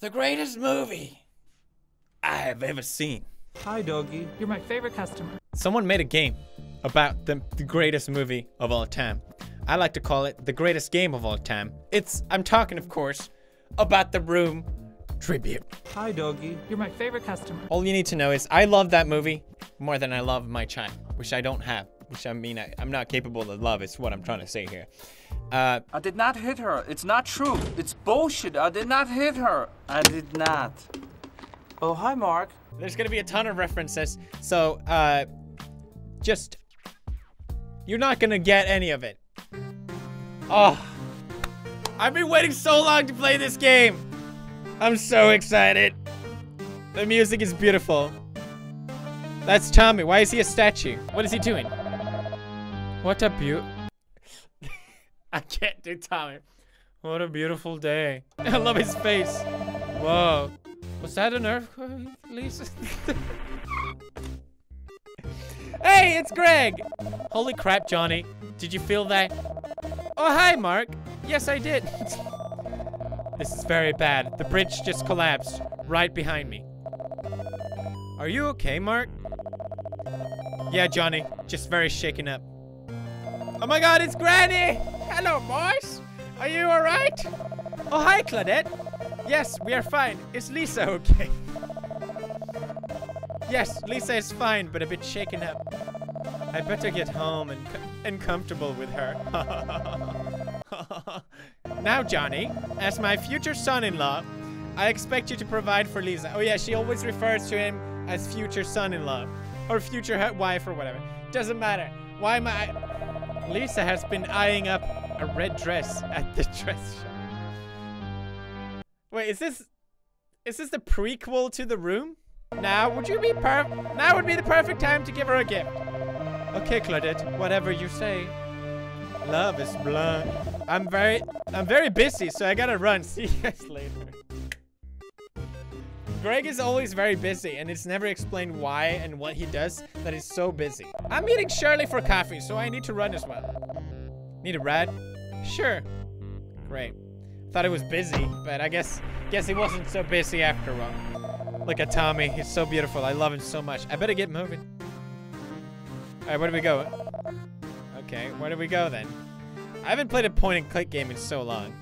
The greatest movie I have ever seen. Hi, doggy. You're my favorite customer. Someone made a game about the greatest movie of all time. I like to call it the greatest game of all time. I'm talking, of course, about The Room tribute. Hi, doggy. You're my favorite customer. All you need to know is I love that movie more than I love my child, which I don't have. Which I mean, I'm not capable of love is what I'm trying to say here. I did not hit her. It's not true. It's bullshit. I did not hit her. I did not. Oh, hi, Mark. There's gonna be a ton of references, so just you're not gonna get any of it. Oh, I've been waiting so long to play this game. I'm so excited. The music is beautiful. That's Tommy. Why is he a statue? What is he doing? What a beautiful... I can't do Tommy. What a beautiful day. I love his face. Whoa. Was that an earthquake, Lisa? Hey, it's Greg. Holy crap, Johnny. Did you feel that? Oh, hi, Mark. Yes, I did. This is very bad. The bridge just collapsed right behind me. Are you okay, Mark? Yeah, Johnny. Just very shaken up. Oh my god, it's Granny! Hello, boys! Are you alright? Oh, hi, Claudette! Yes, we are fine. Is Lisa okay? Yes, Lisa is fine, but a bit shaken up. I better get home and comfortable with her. Now, Johnny, as my future son-in-law, I expect you to provide for Lisa. Oh yeah, she always refers to him as future son-in-law. Or future wife or whatever. Doesn't matter. Why am I... Lisa has been eyeing up a red dress at the dress shop. Wait, is this the prequel to The Room? Now would be the perfect time to give her a gift. Okay, Claudette, whatever you say. Love is blind. I'm very busy, so I gotta run. See you guys later. Greg is always very busy, and it's never explained why and what he does that he's so busy. I'm meeting Shirley for coffee, so I need to run as well. Need a ride? Sure. Great. Thought it was busy, but I guess he wasn't so busy after all. Look at Tommy. He's so beautiful. I love him so much. I better get moving. All right, where do we go? Okay, where do we go then? I haven't played a point-and-click game in so long.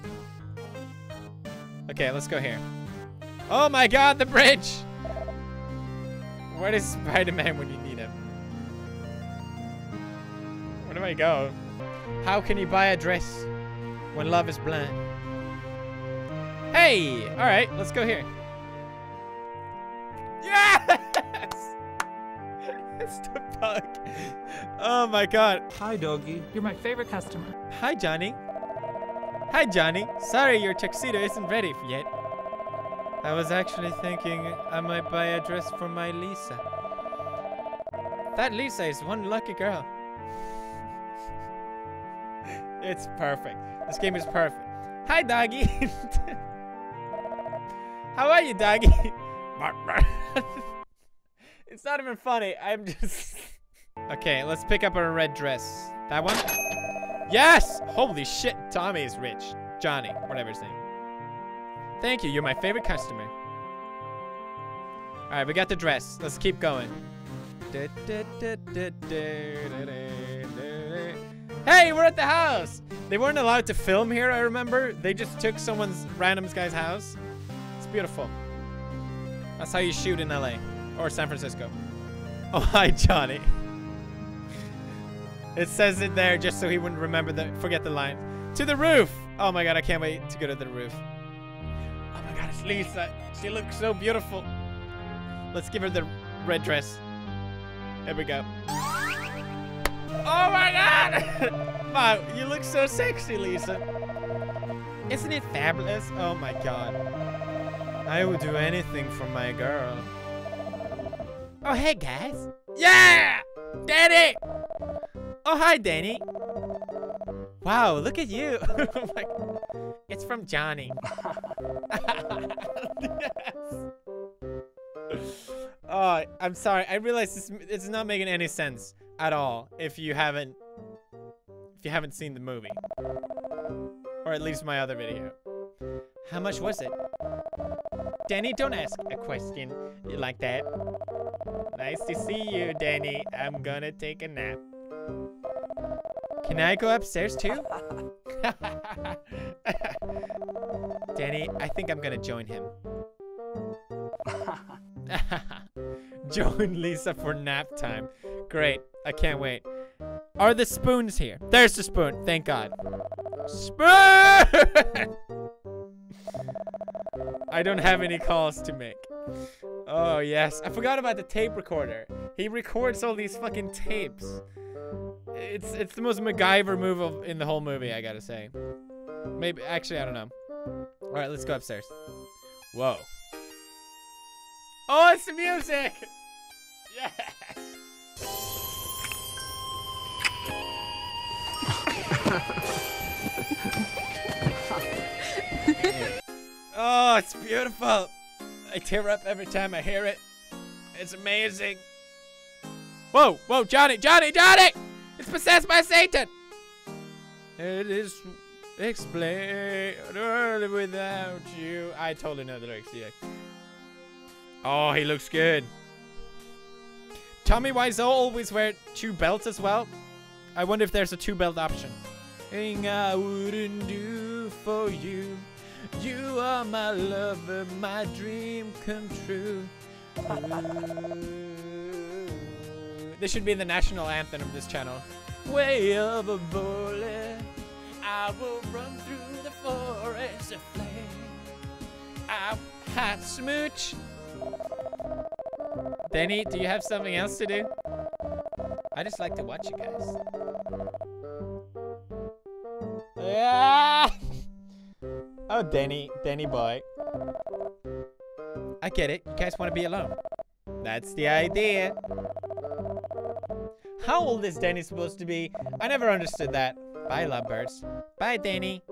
Okay, let's go here. Oh my god, the bridge! Where is Spider-Man when you need him? Where do I go? How can you buy a dress when love is blind? Hey! Alright, let's go here. Yes! It's the bug. Oh my god. Hi, doggy. You're my favorite customer. Hi, Johnny. Hi, Johnny. Sorry your tuxedo isn't ready yet. I was actually thinking I might buy a dress for my Lisa. That Lisa is one lucky girl. It's perfect. This game is perfect. Hi, doggy. How are you, doggy? It's not even funny. I'm just... Okay, let's pick up a red dress. That one? Yes! Holy shit, Tommy is rich. Johnny, whatever his name. Thank you, you're my favorite customer. Alright, we got the dress. Let's keep going. Hey, we're at the house! They weren't allowed to film here, I remember. They just took someone's random guy's house. It's beautiful. That's how you shoot in LA. Or San Francisco. Oh, hi, Johnny. It says it there just so he wouldn't forget the line. To the roof! Oh my god, I can't wait to go to the roof. God, it's Lisa. She looks so beautiful. Let's give her the red dress. There we go. Oh my god! Wow, you look so sexy, Lisa. Isn't it fabulous? Oh my god. I would do anything for my girl. Oh, hey guys. Yeah! Danny! Oh, hi, Danny. Wow, look at you. Oh my god. It's from Johnny. Yes. Oh, I'm sorry. I realize it's not making any sense at all if you haven't seen the movie, or at least my other video. How much was it? Danny, don't ask a question like that. Nice to see you, Danny. I'm gonna take a nap. Can I go upstairs too? Danny, I think I'm gonna join him. Join Lisa for nap time. Great. I can't wait. Are the spoons here? There's the spoon. Thank God. Spoon! I don't have any calls to make. Oh, yes. I forgot about the tape recorder. He records all these fucking tapes. It's the most MacGyver move in the whole movie, I gotta say. Maybe. Actually, I don't know. All right, let's go upstairs. Whoa. Oh, it's the music! Yes! Oh, it's beautiful! I tear up every time I hear it. It's amazing. Whoa, whoa, Johnny, Johnny, Johnny! It's possessed by Satan! It is explained without you. I totally know the lyrics, yeah. Oh, he looks good. Tommy Wiseau always wear two belts as well. I wonder if there's a two-belt option. Thing I wouldn't do for you. You are my lover, my dream come true. This should be the national anthem of this channel. Way of a bullet, I will run through the forest of flame. I'm hot smooch. Danny, do you have something else to do? I just like to watch you guys. Yeah. Oh, Danny. Danny boy. I get it. You guys want to be alone. That's the idea. How old is Danny supposed to be? I never understood that. Bye, lovebirds. Bye, Danny.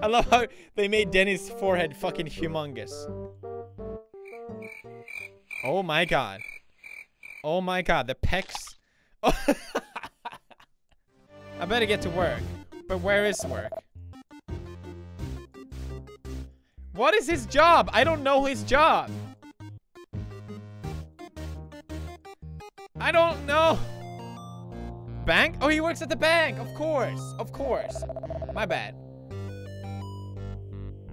I love how they made Danny's forehead fucking humongous. Oh my god. Oh my god, the pecs. Oh. I better get to work. But where is work? What is his job? I don't know his job. I don't know. Bank? Oh, he works at the bank. Of course. Of course. My bad.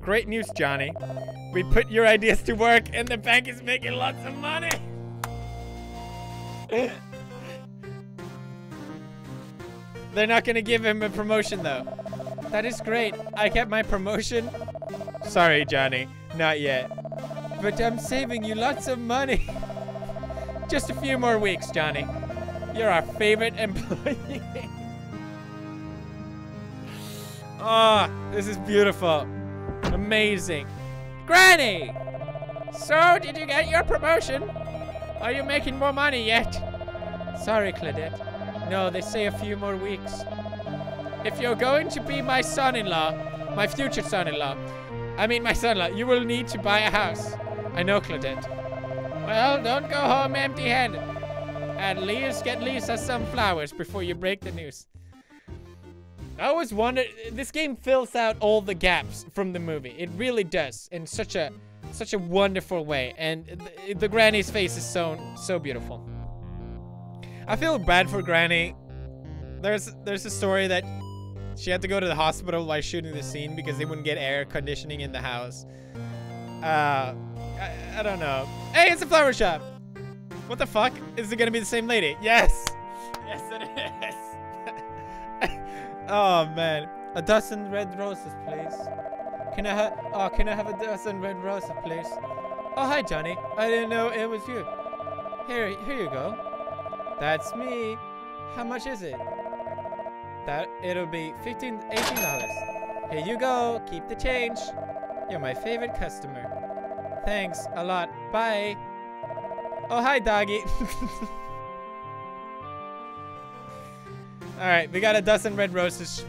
Great news, Johnny. We put your ideas to work and the bank is making lots of money. They're not gonna give him a promotion though. That is great. I kept my promotion. Sorry, Johnny. Not yet. But I'm saving you lots of money. Just a few more weeks, Johnny. You're our favorite employee. Ah, oh, this is beautiful. Amazing. Granny! So, did you get your promotion? Are you making more money yet? Sorry, Claudette. No, they say a few more weeks. If you're going to be my son-in-law, my future son-in-law, I mean my son-in-law, you will need to buy a house. I know, Claudette. Well, don't go home empty-handed. At least get Lisa some flowers before you break the news. I always wondered, this game fills out all the gaps from the movie. It really does in such a wonderful way. And the granny's face is so beautiful. I feel bad for Granny. There's a story that she had to go to the hospital while shooting the scene because they wouldn't get air conditioning in the house. I don't know. Hey, it's a flower shop. What the fuck? Is it gonna be the same lady? Yes. Yes, it is. Oh man, a dozen red roses, please. Can I have a dozen red roses, please? Oh, hi, Johnny. I didn't know it was you. Here you go. That's me. How much is it? That it'll be $18. Here you go. Keep the change. You're my favorite customer. Thanks a lot. Bye. Oh, hi, doggy. All right, we got a dozen red roses.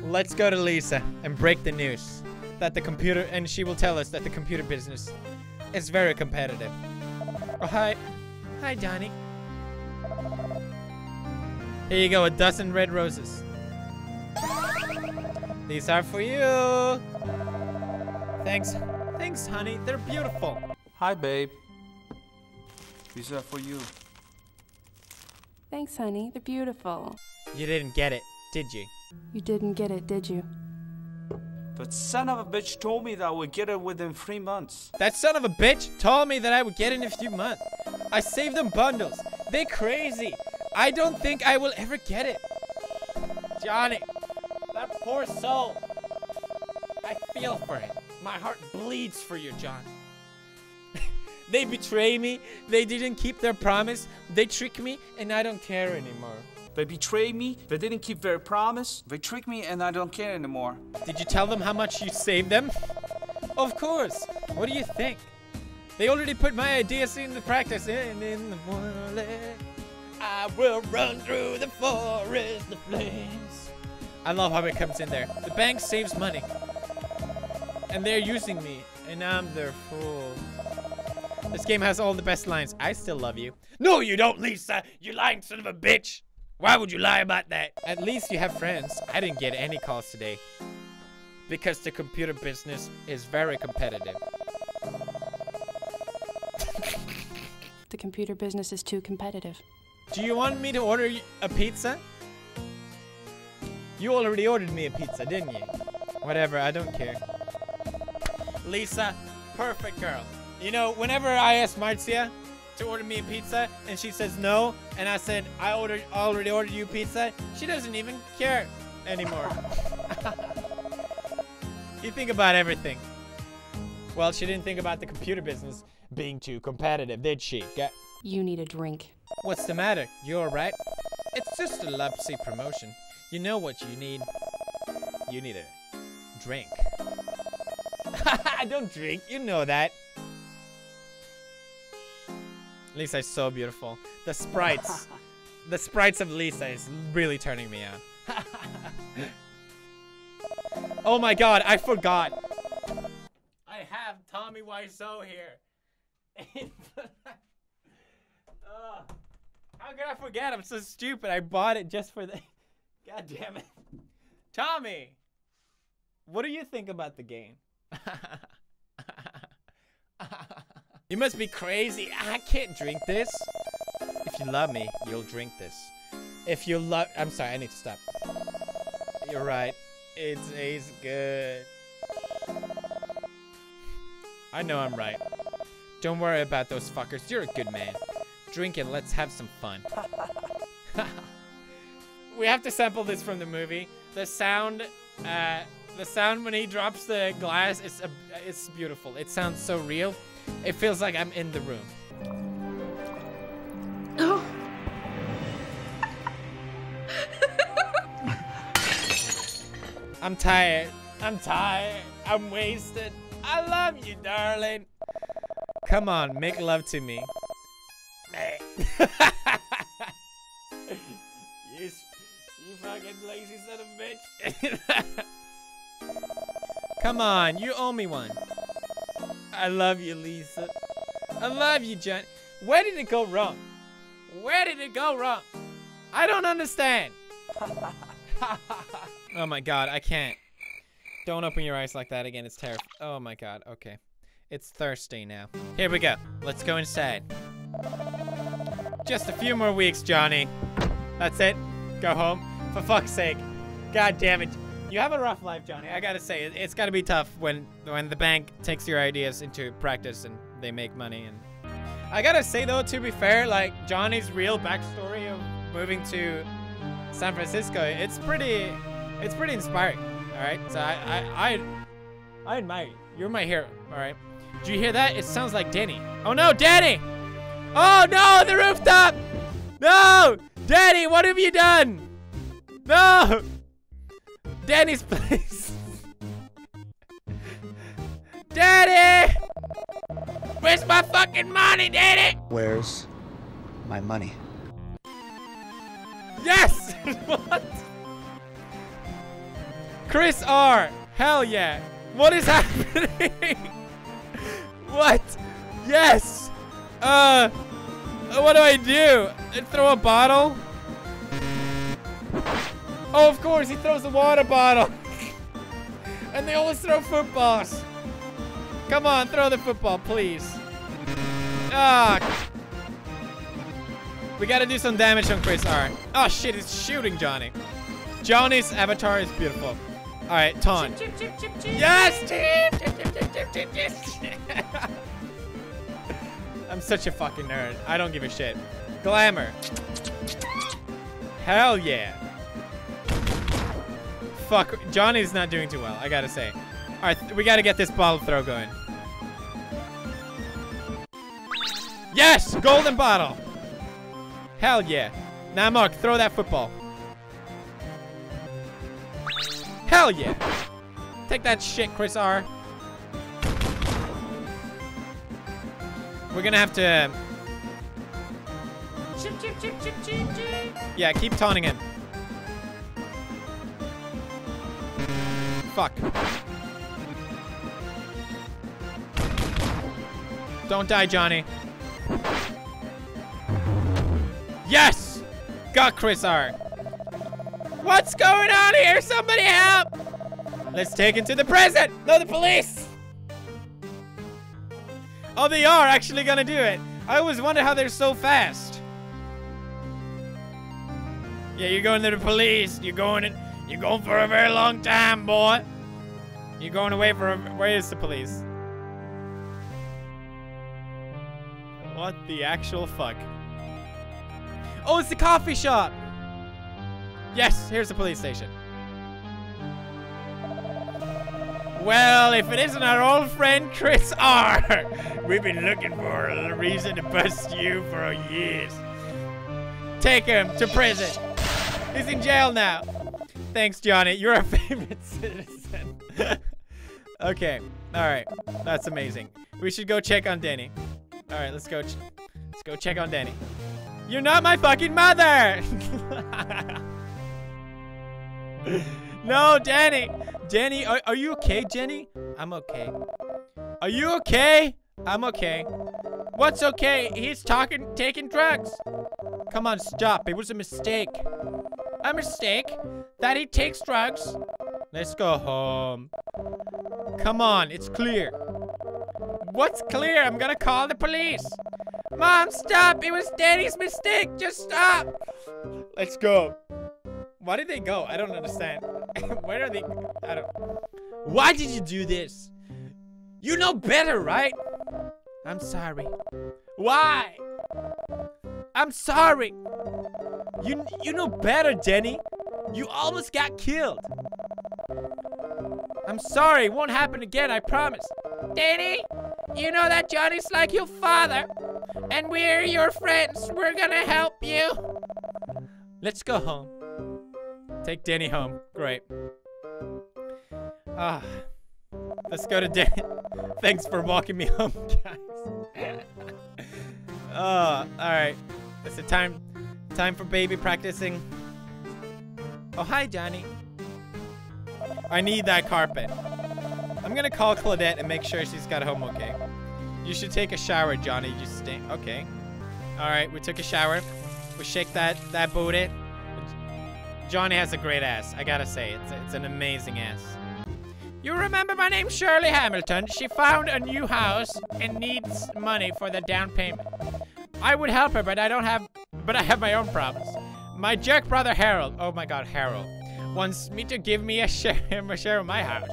Let's go to Lisa and break the news that the computer, and she will tell us that the computer business is very competitive. Oh, hi. Hi, Donnie. Here you go, a dozen red roses. These are for you. Thanks. Thanks, honey. They're beautiful. Hi, babe. These are for you. Thanks, honey. They're beautiful. You didn't get it, did you? You didn't get it, did you? That son of a bitch told me that I would get it within 3 months. That son of a bitch told me that I would get it in a few months. I saved them bundles. They're crazy. I don't think I will ever get it. Johnny, that poor soul. I feel for it. My heart bleeds for you, John. They betray me. They didn't keep their promise. They trick me, and I don't care anymore. They betrayed me. They didn't keep their promise. They tricked me, and I don't care anymore. Did you tell them how much you saved them? Of course. What do you think? They already put my ideas into practice. And in the morning, I will run through the forest, the flames. I love how it comes in there. The bank saves money. And they're using me, and I'm their fool. This game has all the best lines. I still love you. No, you don't, Lisa. You lying son of a bitch. Why would you lie about that? At least you have friends. I didn't get any calls today. Because the computer business is very competitive. The computer business is too competitive. Do you want me to order a pizza? You already ordered me a pizza, didn't you? Whatever, I don't care. Lisa, perfect girl. You know, whenever I asked Marcia to order me a pizza and she says no, and I said, I already ordered you pizza, she doesn't even care anymore. You think about everything. Well, she didn't think about the computer business being too competitive, did she? You need a drink. What's the matter? You alright? It's just a lapsy promotion. You know what you need. You need a drink. I don't drink, you know that. Lisa is so beautiful. The sprites. The sprites of Lisa is really turning me on. Oh my god, I forgot. I have Tommy Wiseau here. How could I forget? I'm so stupid. I bought it just for the... God damn it. Tommy! What do you think about the game? You must be crazy. I can't drink this. If you love me, you'll drink this. If you love... I'm sorry, I need to stop. You're right. It tastes good. I know I'm right. Don't worry about those fuckers. You're a good man. Drink and let's have some fun. We have to sample this from the movie. The sound when he drops the glass is it's beautiful. It sounds so real. It feels like I'm in the room. Oh. I'm tired. I'm tired. I'm wasted. I love you, darling. Come on, make love to me. You fucking lazy son of a bitch. Come on, you owe me one. I love you, Lisa. I love you, John. Where did it go wrong? Where did it go wrong? I don't understand. Oh my god, I can't. Don't open your eyes like that again, it's terrible. Oh my god, okay. It's Thursday now. Here we go. Let's go inside. Just a few more weeks, Johnny. That's it. Go home. For fuck's sake. God damn it. You have a rough life, Johnny. I gotta say, it's gotta be tough when the bank takes your ideas into practice and they make money. And I gotta say though, to be fair, like Johnny's real backstory of moving to San Francisco, it's pretty inspiring. All right, so I admire you. You're my hero. All right. Do you hear that? It sounds like Danny. Oh no, Danny! Oh no, the rooftop! No, Danny, what have you done? No. Danny's place. Danny! Where's my fucking money, Danny? Where's my money? Yes! What? Chris R. Hell yeah. What is happening? What? Yes. What do? I throw a bottle? Oh, of course, he throws a water bottle. And they always throw footballs. Come on, throw the football, please. Ah. We gotta do some damage on Chris R. Oh shit, it's shooting Johnny. Johnny's avatar is beautiful. All right, taunt. Yes, team. I'm such a fucking nerd. I don't give a shit. Glamour. Hell yeah. Fuck, Johnny's not doing too well, I gotta say. All right, we gotta get this bottle throw going. Yes, golden bottle. Hell yeah. Now Mark, throw that football. Hell yeah! Take that shit, Chris R. We're gonna have to... Yeah, keep taunting him. Fuck. Don't die, Johnny. Yes! Got Chris R. What's going on here? Somebody help! Let's take him to the prison! No, the police! Oh, they are actually gonna do it. I always wonder how they're so fast. Yeah, you're going to the police. You're going for a very long time, boy. You're going away for a... Where is the police? What the actual fuck? Oh, it's the coffee shop! Yes, here's the police station. Well, if it isn't our old friend Chris R. We've been looking for a reason to bust you for years. Take him to prison. He's in jail now. Thanks, Johnny. You're our favorite citizen. Okay. All right. That's amazing. We should go check on Danny. All right, let's go check on Danny. You're not my fucking mother. No, Danny! Danny, are you okay, Jenny? I'm okay. Are you okay? I'm okay. What's okay? He's taking drugs. Come on, stop. It was a mistake. A mistake? That he takes drugs? Let's go home. Come on, it's clear. What's clear? I'm gonna call the police. Mom, stop! It was Danny's mistake! Just stop! Let's go. Why did they go? I don't understand. Where are they? I don't. Why did you do this? You know better, right? I'm sorry. Why? I'm sorry. You know better, Danny. You almost got killed. I'm sorry. It won't happen again. I promise. Danny, you know that Johnny's like your father, and we're your friends. We're gonna help you. Let's go home. Take Danny home. Great. Ah, let's go to Danny. Thanks for walking me home, guys. All right. It's a time for baby practicing. Oh, hi, Johnny. I need that carpet. I'm gonna call Claudette and make sure she's got home okay. You should take a shower, Johnny. You stink. Okay. All right. We took a shower. We shake that booty. Johnny has a great ass, I gotta say. It's an amazing ass. You remember my name's Shirley Hamilton. She found a new house and needs money for the down payment. I would help her, but I have my own problems. My jerk brother Harold, oh my god, Harold, wants me to give me a share of my house.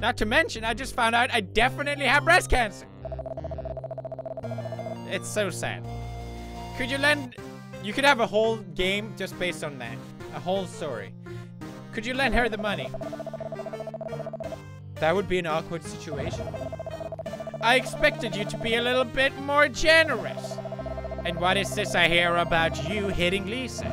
Not to mention, I just found out I definitely have breast cancer. It's so sad. You could have a whole game just based on that. A whole story. Could you lend her the money? That would be an awkward situation. I expected you to be a little bit more generous. And what is this I hear about you hitting Lisa?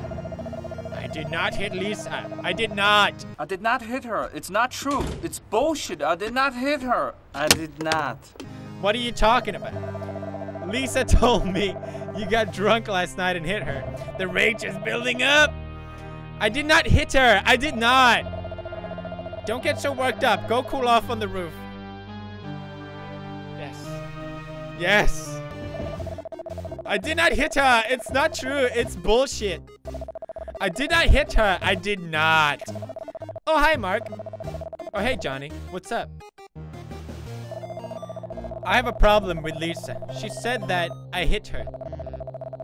I did not hit Lisa. I did not. I did not hit her. It's not true. It's bullshit. I did not hit her. I did not. What are you talking about? Lisa told me you got drunk last night and hit her. The rage is building up. I did not hit her. I did not. Don't get so worked up. Go cool off on the roof. Yes. Yes. I did not hit her. It's not true. It's bullshit. I did not hit her. I did not. Oh, hi, Mark. Oh, hey, Johnny. What's up? I have a problem with Lisa. She said that I hit her.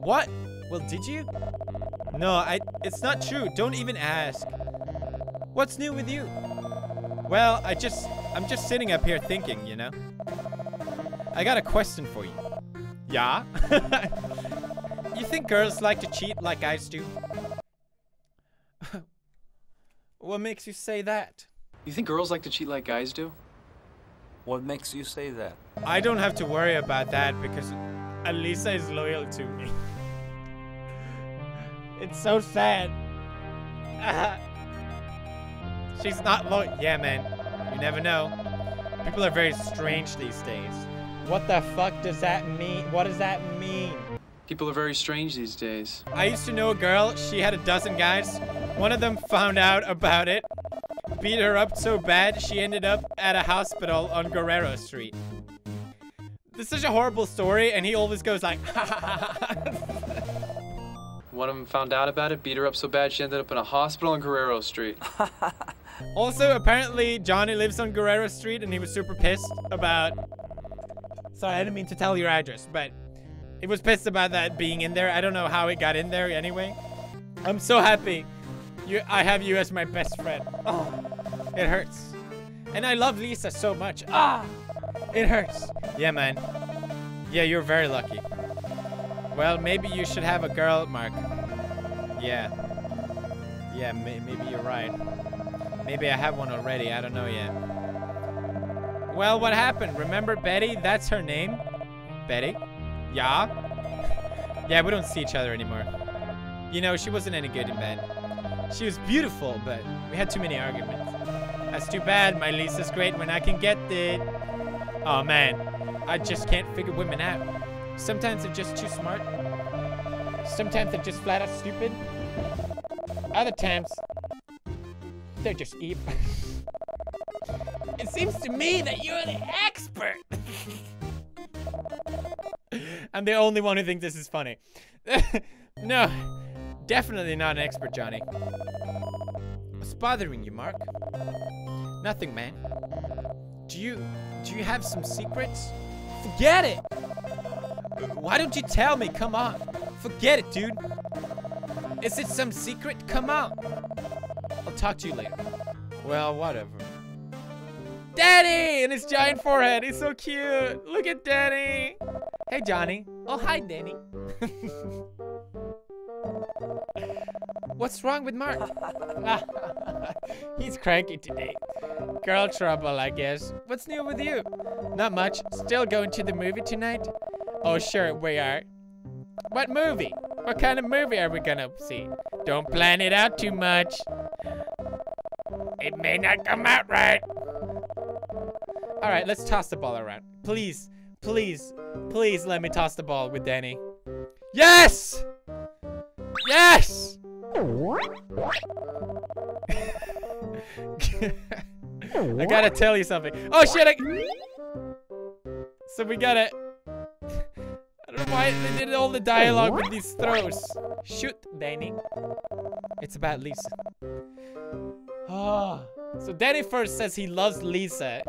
What? Well, did you? No, it's not true. Don't even ask. What's new with you? Well, I'm just sitting up here thinking, you know? I got a question for you. Yeah? You think girls like to cheat like guys do? What makes you say that? You think girls like to cheat like guys do? What makes you say that? I don't have to worry about that because Elisa is loyal to me. It's so sad. She's not loyal. Yeah, man. You never know. People are very strange these days. What the fuck does that mean? What does that mean? People are very strange these days. I used to know a girl. She had a dozen guys. One of them found out about it. Beat her up so bad, she ended up at a hospital on Guerrero Street. This is a horrible story, and he always goes like, ha ha ha. One of them found out about it, beat her up so bad, she ended up in a hospital on Guerrero Street. Also, apparently, Johnny lives on Guerrero Street, and he was super pissed about... Sorry, I didn't mean to tell your address, but he was pissed about that being in there. I don't know how it got in there anyway. I'm so happy. I have you as my best friend. Oh, it hurts. And I love Lisa so much. Ah, it hurts. Yeah, man. Yeah, you're very lucky. Well, maybe you should have a girl, Mark. Yeah. Yeah, maybe you're right. Maybe I have one already. I don't know yet. Well, what happened? Remember Betty? That's her name. Betty? Yeah? Yeah, we don't see each other anymore. You know, she wasn't any good in bed. She was beautiful, but we had too many arguments. That's too bad. My Lisa's great when I can get it. Oh, man. I just can't figure women out. Sometimes they're just too smart. Sometimes they're just flat out stupid. Other times, they're just evil. It seems to me that you're the expert. I'm the only one who thinks this is funny. No. Definitely not an expert, Johnny. What's bothering you, Mark? Nothing, man. Do you have some secrets? Forget it! Why don't you tell me? Come on. Forget it, dude. Is it some secret? Come on. I'll talk to you later. Well, whatever. Danny! And his giant forehead. He's so cute. Look at Danny. Hey, Johnny. Oh, hi, Danny. What's wrong with Mark? He's cranky today. Girl trouble, I guess. What's new with you? Not much. Still going to the movie tonight? Oh, sure, we are. What movie? What kind of movie are we gonna see? Don't plan it out too much. It may not come out right. All right, let's toss the ball around. Please, please, please let me toss the ball with Danny. Yes! Yes! I gotta tell you something. Oh shit! So we gotta... I don't know why they did all the dialogue with these throws. Shoot, Danny. It's about Lisa. Oh. So Danny first says he loves Lisa.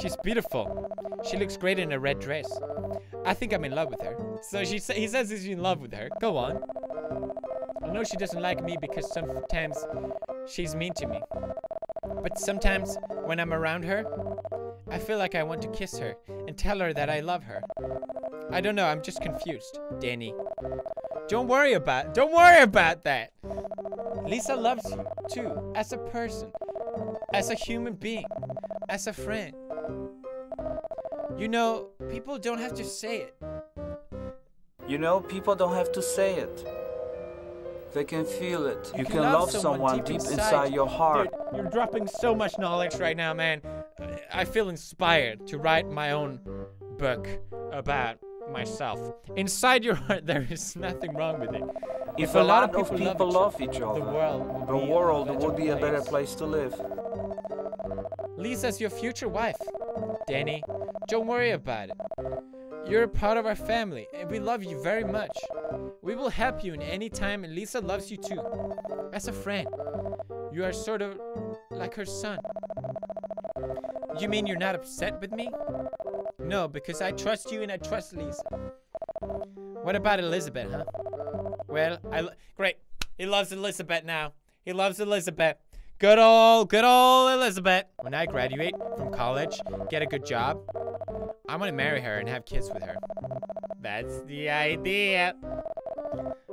She's beautiful. She looks great in a red dress. I think I'm in love with her. So he says he's in love with her. Go on. I know she doesn't like me because sometimes she's mean to me. But sometimes when I'm around her, I feel like I want to kiss her and tell her that I love her. I don't know, I'm just confused, Danny. Don't worry about that. Lisa loves you too, as a person, as a human being, as a friend. You know, people don't have to say it. You know, people don't have to say it. They can feel it. You can love someone deep inside your heart. Dude, you're dropping so much knowledge right now, man. I feel inspired to write my own book about myself. Inside your heart, there is nothing wrong with it. If a lot of people love each other, the world would be a better place to live. Lisa's your future wife. Danny, don't worry about it. You're a part of our family, and we love you very much. We will help you in any time, and Lisa loves you too. As a friend, you are sort of like her son. You mean you're not upset with me? No, because I trust you and I trust Lisa. What about Elizabeth, huh? Well, great. He loves Elizabeth now. He loves Elizabeth. Good old Elizabeth. When I graduate from college, get a good job, I want to marry her and have kids with her. That's the idea.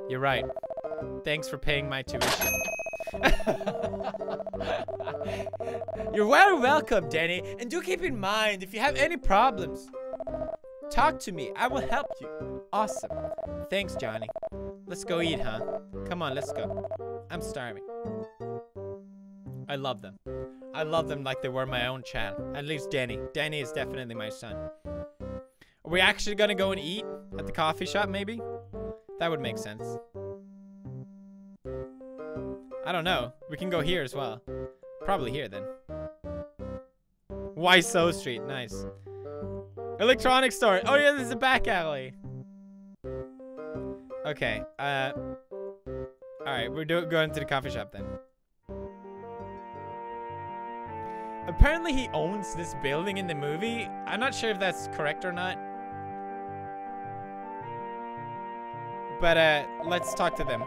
You're right. Thanks for paying my tuition. You're very welcome, Danny. And do keep in mind, if you have any problems, talk to me. I will help you. Awesome. Thanks, Johnny. Let's go eat, huh? Come on, let's go. I'm starving. I love them. I love them like they were my own child. At least Danny. Danny is definitely my son. Are we actually gonna go and eat at the coffee shop, maybe? That would make sense. I don't know. We can go here as well. Probably here, then. Wiseau Street. Nice. Electronics store. Oh, yeah, this is a back alley. Okay. Alright, we're going to the coffee shop, then. Apparently, he owns this building in the movie. I'm not sure if that's correct or not. But, let's talk to them.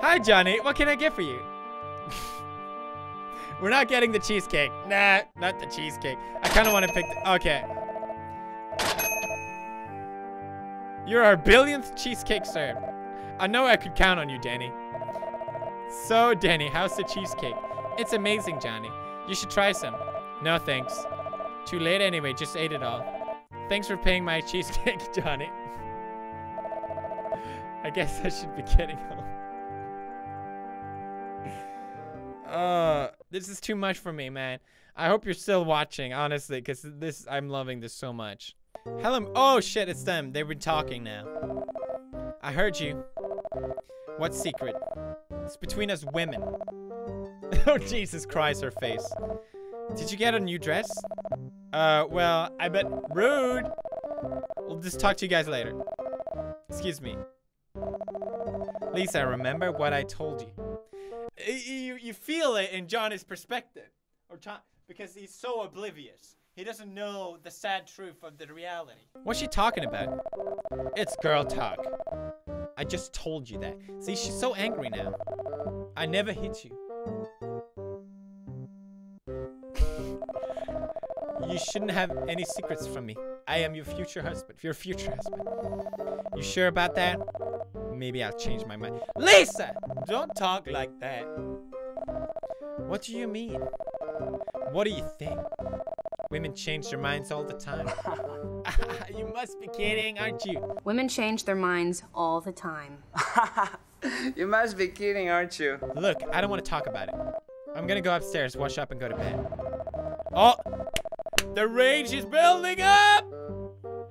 Hi, Johnny. What can I get for you? We're not getting the cheesecake. Nah, not the cheesecake. I kind of want to pick the... Okay. You're our billionth cheesecake served. I know I could count on you, Danny. So, Danny, how's the cheesecake? It's amazing, Johnny. You should try some. No, thanks. Too late anyway. Just ate it all. Thanks for paying my cheesecake, Johnny. I guess I should be getting home. This is too much for me, man. I hope you're still watching, honestly, because this, I'm loving this so much. Hello. Oh, shit, it's them. They've been talking now. I heard you. What secret? It's between us women. Oh, Jesus Christ, her face. Did you get a new dress? Well, I bet. Rude. We'll just talk to you guys later. Excuse me. Lisa, remember what I told you. You feel it in Johnny's perspective, or because he's so oblivious. He doesn't know the sad truth of the reality. What's she talking about? It's girl talk. I just told you that. See, she's so angry now. I never hit you. You shouldn't have any secrets from me. I am your future husband. Your future husband. You sure about that? Maybe I'll change my mind. Lisa! Don't talk like that. What do you mean? What do you think? Women change their minds all the time. You must be kidding, aren't you? Women change their minds all the time. You must be kidding, aren't you? Look, I don't want to talk about it. I'm gonna go upstairs, wash up, and go to bed. Oh! The rage is building up!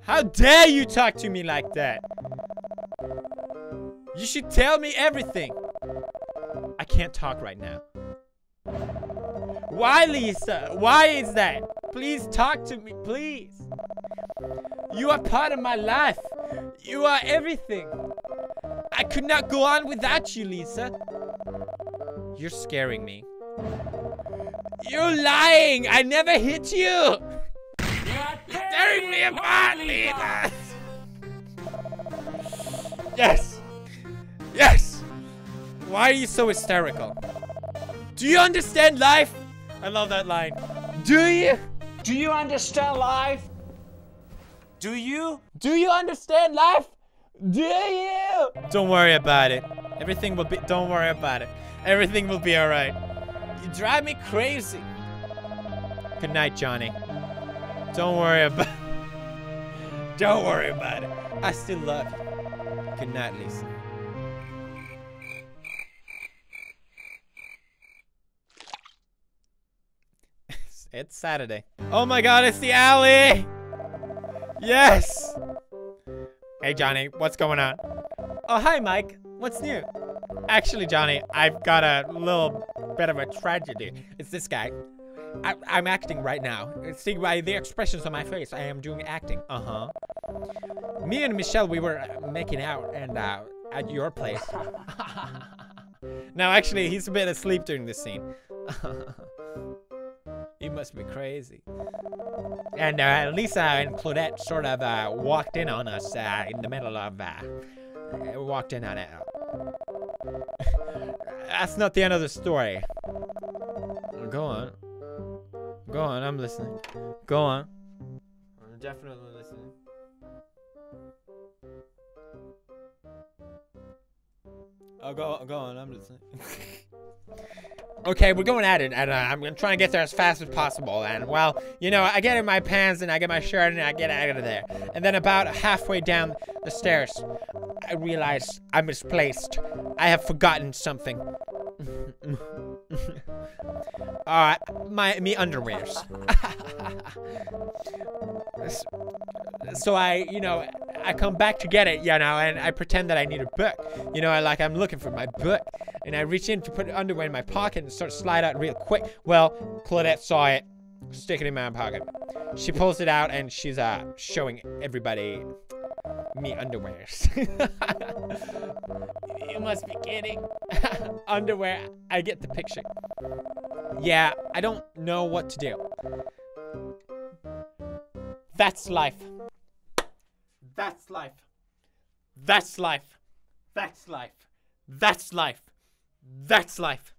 How dare you talk to me like that? You should tell me everything. I can't talk right now. Why, Lisa? Why is that? Please talk to me, please. You are part of my life. You are everything. I could not go on without you, Lisa. You're scaring me. You're lying. I never hit you. You're tearing me apart, Lisa. Yes. Yes! Why are you so hysterical? Do you understand life? I love that line. Do you? Do you understand life? Do you? Do you understand life? Do you? Don't worry about it. Everything will be... Don't worry about it. Everything will be alright. You drive me crazy. Good night, Johnny. Don't worry about... Don't worry about it. I still love you. Good night, Lisa. It's Saturday. Oh my god, it's the alley! Yes! Hey, Johnny, what's going on? Oh, hi, Mike. What's new? Actually, Johnny, I've got a little bit of a tragedy. It's this guy. I'm acting right now. See, by the expressions on my face, I am doing acting. Uh-huh. Me and Michelle, we were making out and at your place. No, actually, he's a bit asleep during this scene. You must be crazy. And Lisa and Claudette sort of walked in on us in the middle of... walked in on it. That's not the end of the story. Go on. Go on, I'm listening. Go on. I'm definitely listening. Oh, go on, I'm listening. Okay, we're going at it, and I'm going to try and get there as fast as possible, and, well, you know, I get in my pants, and I get my shirt, and I get out of there. And then about halfway down the stairs, I realize I'm misplaced. I have forgotten something. Me underwears. So I, you know, I come back to get it, you know, and I pretend that I need a book. You know, I'm looking for my book. And I reach in to put underwear in my pocket and sort of slide out real quick. Well, Claudette saw it. Stick it in my pocket. She pulls it out and she's showing everybody me underwears. You must be kidding. Underwear. I get the picture. Yeah, I don't know what to do. That's life. That's life. That's life. That's life. That's life. That's life.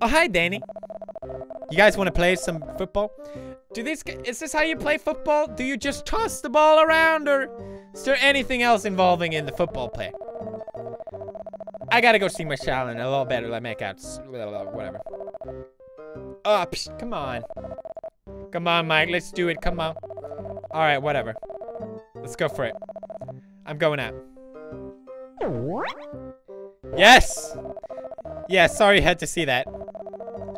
Oh, hi, Danny. You guys want to play some football? Is this how you play football? Do you just toss the ball around, or is there anything else involving in the football play? I gotta go see Michelle in a little bit, or like makeouts, whatever. Oh, psh, come on. Come on, Mike, let's do it, come on. All right, whatever. Let's go for it. I'm going out. Yes! Yeah, sorry you had to see that.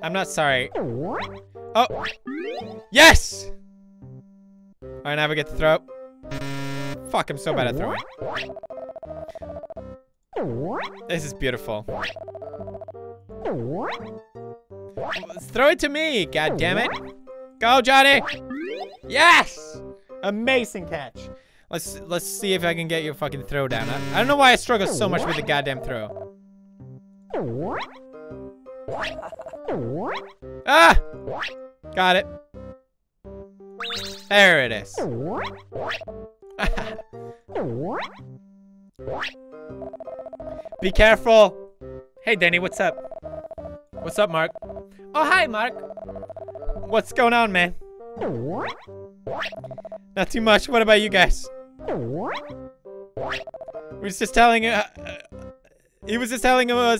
I'm not sorry. Oh! Yes! Alright, now we get to throw. Fuck, I'm so bad at throwing. This is beautiful. Throw it to me, goddammit. Go, Johnny! Yes! Amazing catch. Let's see if I can get your fucking throw down. I don't know why I struggle so much with the goddamn throw. Ah! Got it. There it is. Be careful. Hey, Danny, what's up? What's up, Mark? Oh, hi, Mark. What's going on, man? Not too much. What about you guys? He was just telling us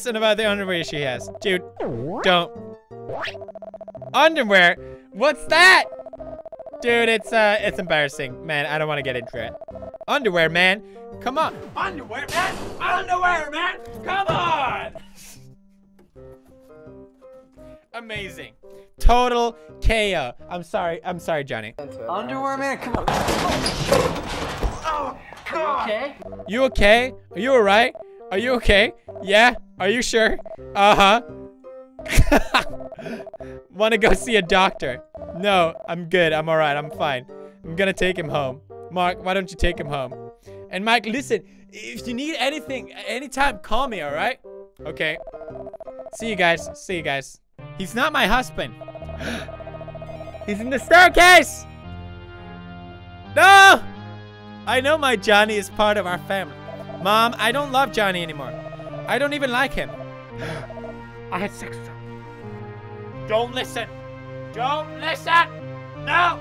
about the underwear she has. Dude, don't. Underwear? What's that? Dude, it's embarrassing. Man, I don't want to get into it. Underwear, man. Come on. Underwear, man. Underwear, man. Come on. Amazing. Total KO. I'm sorry, Johnny. Underwear, man, come on. Oh, God. You okay? Are you alright? Are you okay? Yeah? Are you sure? Uh-huh. Wanna go see a doctor? No, I'm good. I'm alright. I'm fine. I'm gonna take him home. Mark, why don't you take him home? And Mike, listen, if you need anything, anytime, call me, alright? Okay. See you guys. See you guys. He's not my husband. He's in the staircase! No! I know my Johnny is part of our family. Mom, I don't love Johnny anymore. I don't even like him. I had sex with him. Don't listen. Don't listen! No!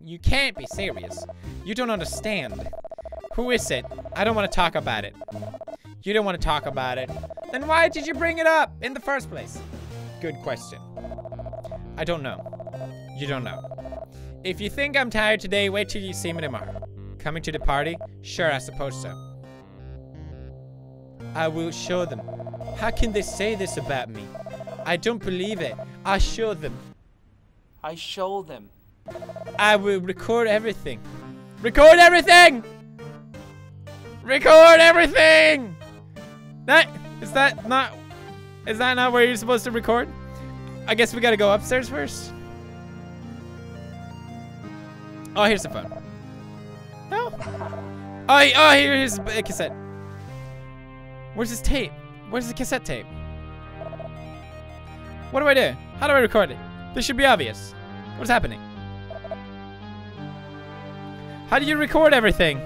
You can't be serious. You don't understand. Who is it? I don't want to talk about it. You don't want to talk about it. Then why did you bring it up in the first place? Good question. I don't know. You don't know. If you think I'm tired today, wait till you see me tomorrow. Coming to the party? Sure, I suppose so. I will show them. How can they say this about me? I don't believe it. I show them. I show them. I will record everything. Record everything! Record everything! Is that not where you're supposed to record? I guess we gotta go upstairs first. Oh, here's the phone. No. Oh, here's a cassette. Where's this tape? Where's the cassette tape? What do I do? How do I record it? This should be obvious. What's happening? How do you record everything?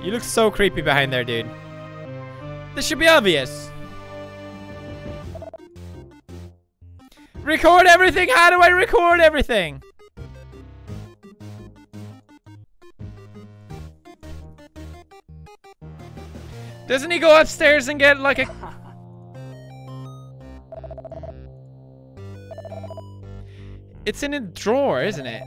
You look so creepy behind there, dude. This should be obvious. Record everything! How do I record everything? Doesn't he go upstairs and get like a... It's in a drawer, isn't it?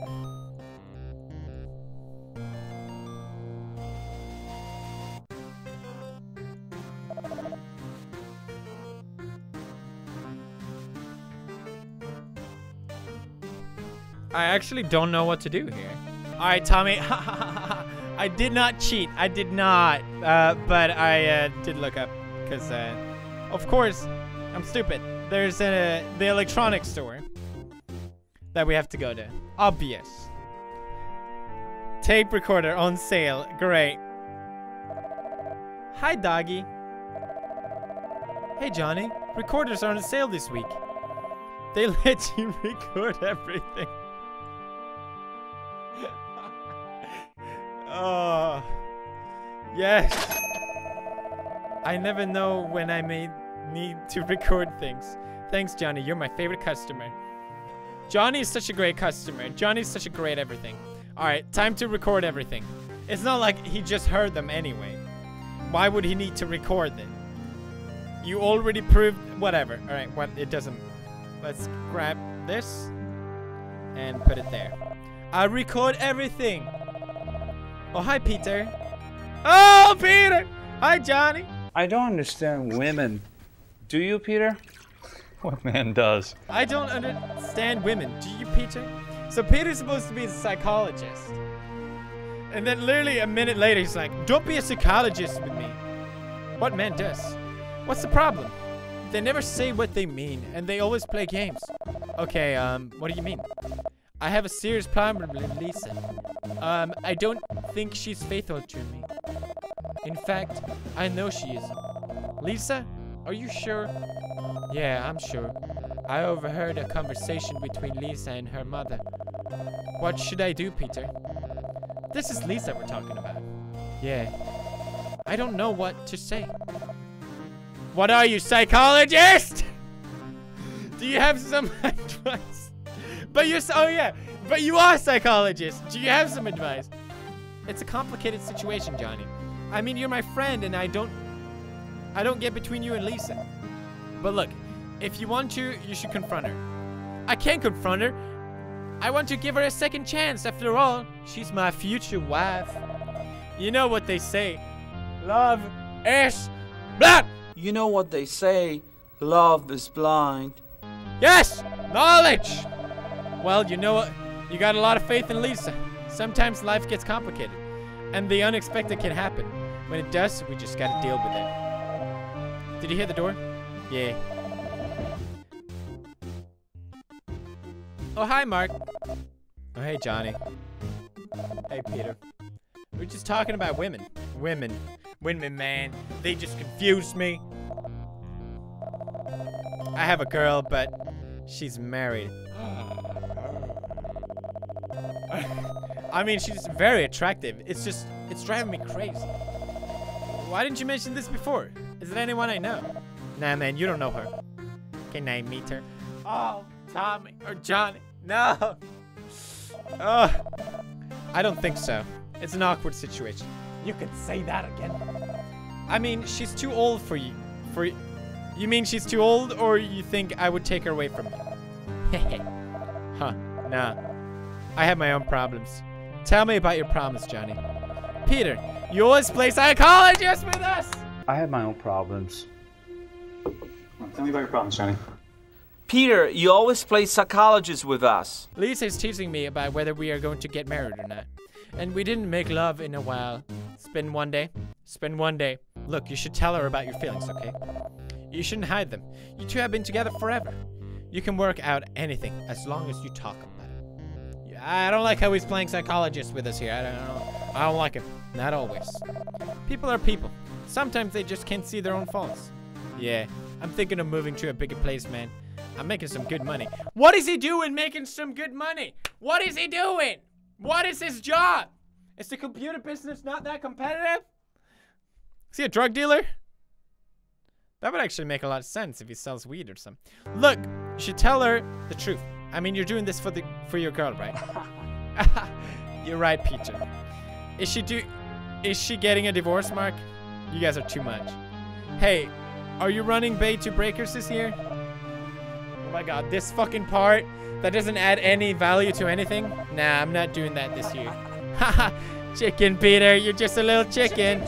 I actually don't know what to do here. All right, Tommy. I did not cheat. I did not. But I did look up because, of course, I'm stupid. There's the electronics store that we have to go to. Obvious. Tape recorder on sale. Great. Hi, doggy. Hey, Johnny. Recorders are on sale this week. They let you record everything. Oh, yes. I never know when I may need to record things. Thanks, Johnny. You're my favorite customer. Johnny is such a great customer. Johnny's such a great everything. All right, time to record everything. It's not like he just heard them anyway. Why would he need to record them? You already proved whatever. All right, what, it doesn't. Let's grab this and put it there. I record everything. Oh, hi, Peter. Oh, Peter! Hi, Johnny. I don't understand women. Do you, Peter? What man does? I don't understand women. Do you, Peter? So Peter's supposed to be a psychologist. And then literally a minute later, he's like, don't be a psychologist with me. What man does? What's the problem? They never say what they mean, and they always play games. Okay, what do you mean? I have a serious problem with Lisa. I don't think she's faithful to me. In fact, I know she isn't. Lisa, are you sure? Yeah, I'm sure. I overheard a conversation between Lisa and her mother. What should I do, Peter? This is Lisa we're talking about. Yeah. I don't know what to say. What are you, psychologist? Do you have some advice? But you're so, oh yeah, but you are a psychologist. Do you have some advice? It's a complicated situation, Johnny. I mean, you're my friend and I don't get between you and Lisa. But look, if you want to, you should confront her. I can't confront her. I want to give her a second chance. After all, she's my future wife. You know what they say. Love is blind. You know what they say. Love is blind. Yes, knowledge. Well, you know what? You got a lot of faith in Lisa. Sometimes life gets complicated, and the unexpected can happen. When it does, we just gotta deal with it. Did you hear the door? Yeah. Oh, hi, Mark. Oh, hey, Johnny. Hey, Peter. We're just talking about women. Women. Women, man. They just confuse me. I have a girl, but she's married. I mean, she's very attractive. It's just, it's driving me crazy. Why didn't you mention this before? Is it anyone I know? Nah, man, you don't know her. Can I meet her? Oh, Tommy or Johnny. No. Oh, I don't think so. It's an awkward situation. You can say that again. I mean, she's too old for you. You mean she's too old, or you think I would take her away from you? Huh, nah. I have my own problems. Tell me about your problems, Johnny. Peter, you always play psychologist with us! I have my own problems. Tell me about your problems, Johnny. Peter, you always play psychologist with us. Lisa is teasing me about whether we are going to get married or not. And we didn't make love in a while. It's been one day. It's been one day. Look, you should tell her about your feelings, okay? You shouldn't hide them. You two have been together forever. You can work out anything as long as you talk about it. I don't like how he's playing psychologist with us here. I don't like it. Not always. People are people. Sometimes they just can't see their own faults. Yeah, I'm thinking of moving to a bigger place, man. I'm making some good money. What is he doing making some good money? What is he doing? What is his job? Is the computer business not that competitive? Is he a drug dealer? That would actually make a lot of sense if he sells weed or something. Look, you should tell her the truth. I mean, you're doing this for your girl, right? You're right, Peter. Is she getting a divorce, Mark? You guys are too much. Hey, are you running Bay to Breakers this year? Oh my god, this fucking part that doesn't add any value to anything? Nah, I'm not doing that this year. Haha, chicken, Peter, you're just a little chicken.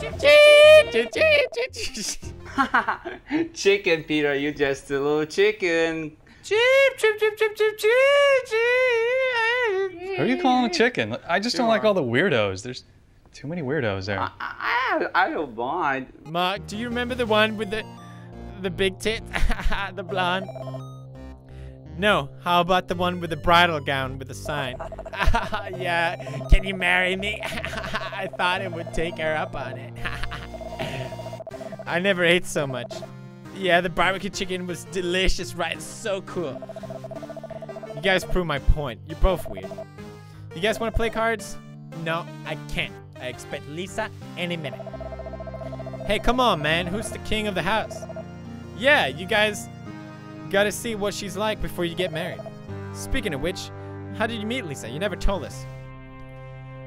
Chicken, Peter, you're just a little chicken. Who are you calling a chicken? I just don't like all the weirdos. There's too many weirdos there. I don't mind. Mark, do you remember the one with the big tits? The blonde? No, how about the one with the bridal gown with the sign? Yeah, can you marry me? I thought it would take her up on it. I never ate so much. Yeah, the barbecue chicken was delicious, right? It's so cool. You guys prove my point. You're both weird. You guys want to play cards? No, I can't. I expect Lisa any minute. Hey, come on, man. Who's the king of the house? Yeah, you guys gotta see what she's like before you get married. Speaking of which, how did you meet Lisa? You never told us.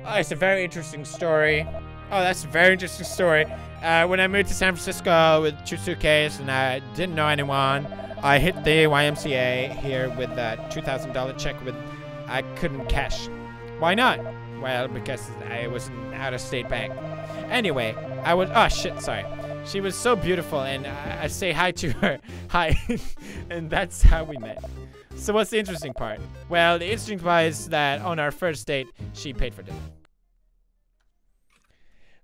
Oh, it's a very interesting story. Oh, that's a very interesting story. When I moved to San Francisco with 2 suitcases and I didn't know anyone, I hit the YMCA here with a $2,000 check I couldn't cash. Why not? Well, because I was an out-of-state bank. Anyway, oh shit, sorry. She was so beautiful and I say hi to her. Hi. And that's how we met. So what's the interesting part? Well, the interesting part is that on our first date, she paid for dinner.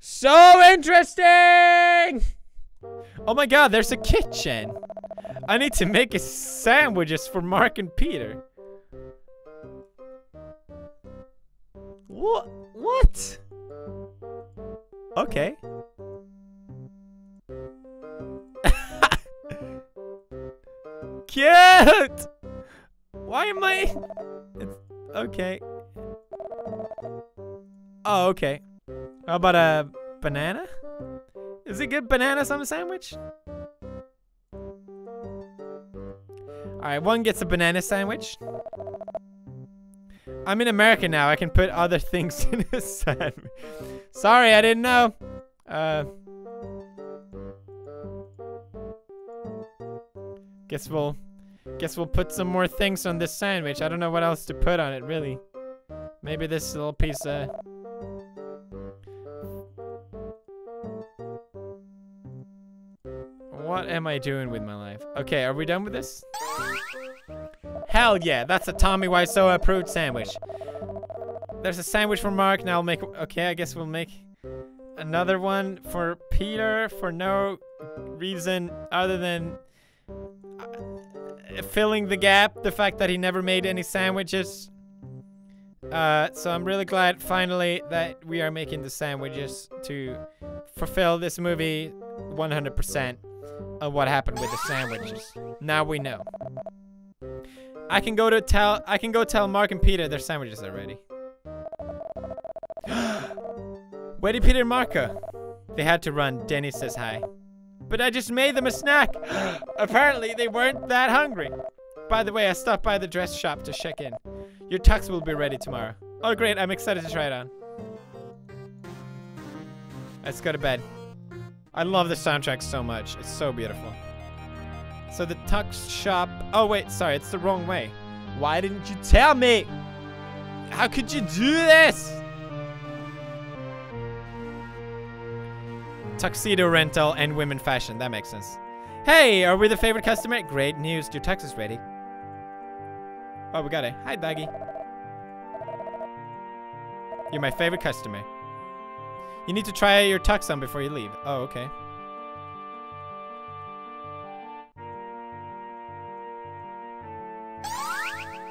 So interesting! Oh my god, there's a kitchen. I need to make sandwiches for Mark and Peter. What? Okay. Cute! Why am I? It's okay. Oh, okay. How about a banana? Is it good bananas on a sandwich? Alright, one gets a banana sandwich. I'm in America now. I can put other things in a sandwich. Sorry, I didn't know. Guess we'll put some more things on this sandwich. I don't know what else to put on it, really. Maybe this little piece of... What am I doing with my life? Okay, are we done with this? Hell yeah, that's a Tommy Wiseau approved sandwich. There's a sandwich for Mark, now I'll make... Okay, I guess we'll make another one for Peter for no reason other than filling the gap, the fact that he never made any sandwiches. So I'm really glad finally that we are making the sandwiches to fulfill this movie 100%. Of what happened with the sandwiches. Now we know. I can go tell Mark and Peter their sandwiches are ready. Where did Peter and Mark go? They had to run. Danny says hi. But I just made them a snack. Apparently they weren't that hungry. By the way, I stopped by the dress shop to check in. Your tux will be ready tomorrow. Oh great, I'm excited to try it on. Let's go to bed. I love the soundtrack so much. It's so beautiful. So the tux shop... Oh, wait. Sorry. It's the wrong way. Why didn't you tell me? How could you do this? Tuxedo rental and women fashion. That makes sense. Hey, are we the favorite customer? Great news. Your tux is ready. Oh, we got it. Hi, doggy. You're my favorite customer. You need to try your tux on before you leave. Oh, okay.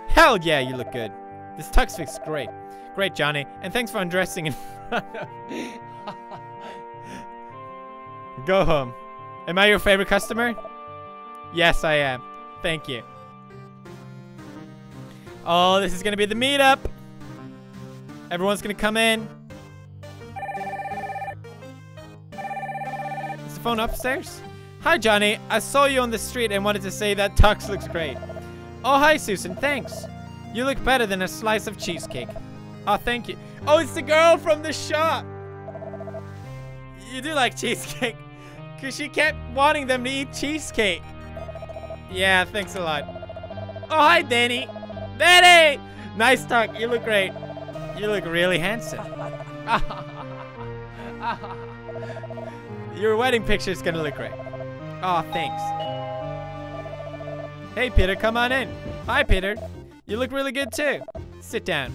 Hell yeah, you look good. This tux looks great. Great, Johnny. And thanks for undressing in front of Go home. Am I your favorite customer? Yes, I am. Thank you. Oh, this is gonna be the meetup. Everyone's gonna come in. Is the phone upstairs? Hi, Johnny. I saw you on the street and wanted to say that tux looks great. Oh, hi, Susan. Thanks. You look better than a slice of cheesecake. Oh, thank you. Oh, it's the girl from the shop. You do like cheesecake. Because she kept wanting them to eat cheesecake. Yeah, thanks a lot. Oh, hi, Danny. Danny! Nice talk. You look great. You look really handsome. Your wedding picture is going to look great. Oh, thanks. Hey, Peter, come on in. Hi, Peter. You look really good, too. Sit down.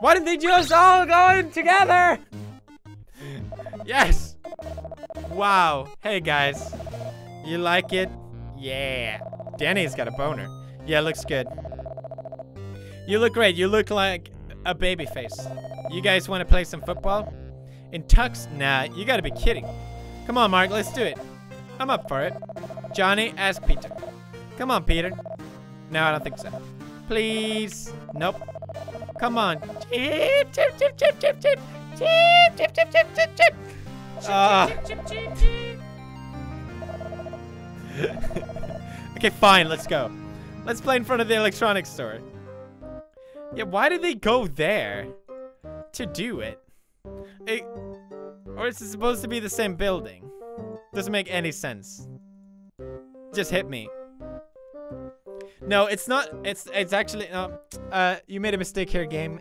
Why didn't they just all go in together? Yes. Wow. Hey, guys. You like it? Yeah. Danny's got a boner. Yeah, looks good. You look great. You look like a baby face. You guys want to play some football? In tux? Nah, you gotta be kidding. Come on, Mark. Let's do it. I'm up for it. Johnny, ask Peter. Come on, Peter. No, I don't think so. Please. Nope. Come on. Chip, chip, chip, chip, chip, chip. Chip, chip, chip, chip, chip, chip. Chip, chip, chip, chip, chip. Okay, fine. Let's go. Let's play in front of the electronics store. Yeah, why did they go there to do it? Or is it supposed to be the same building? Doesn't make any sense. Just hit me. No, it's not. It's actually no. You made a mistake here, game.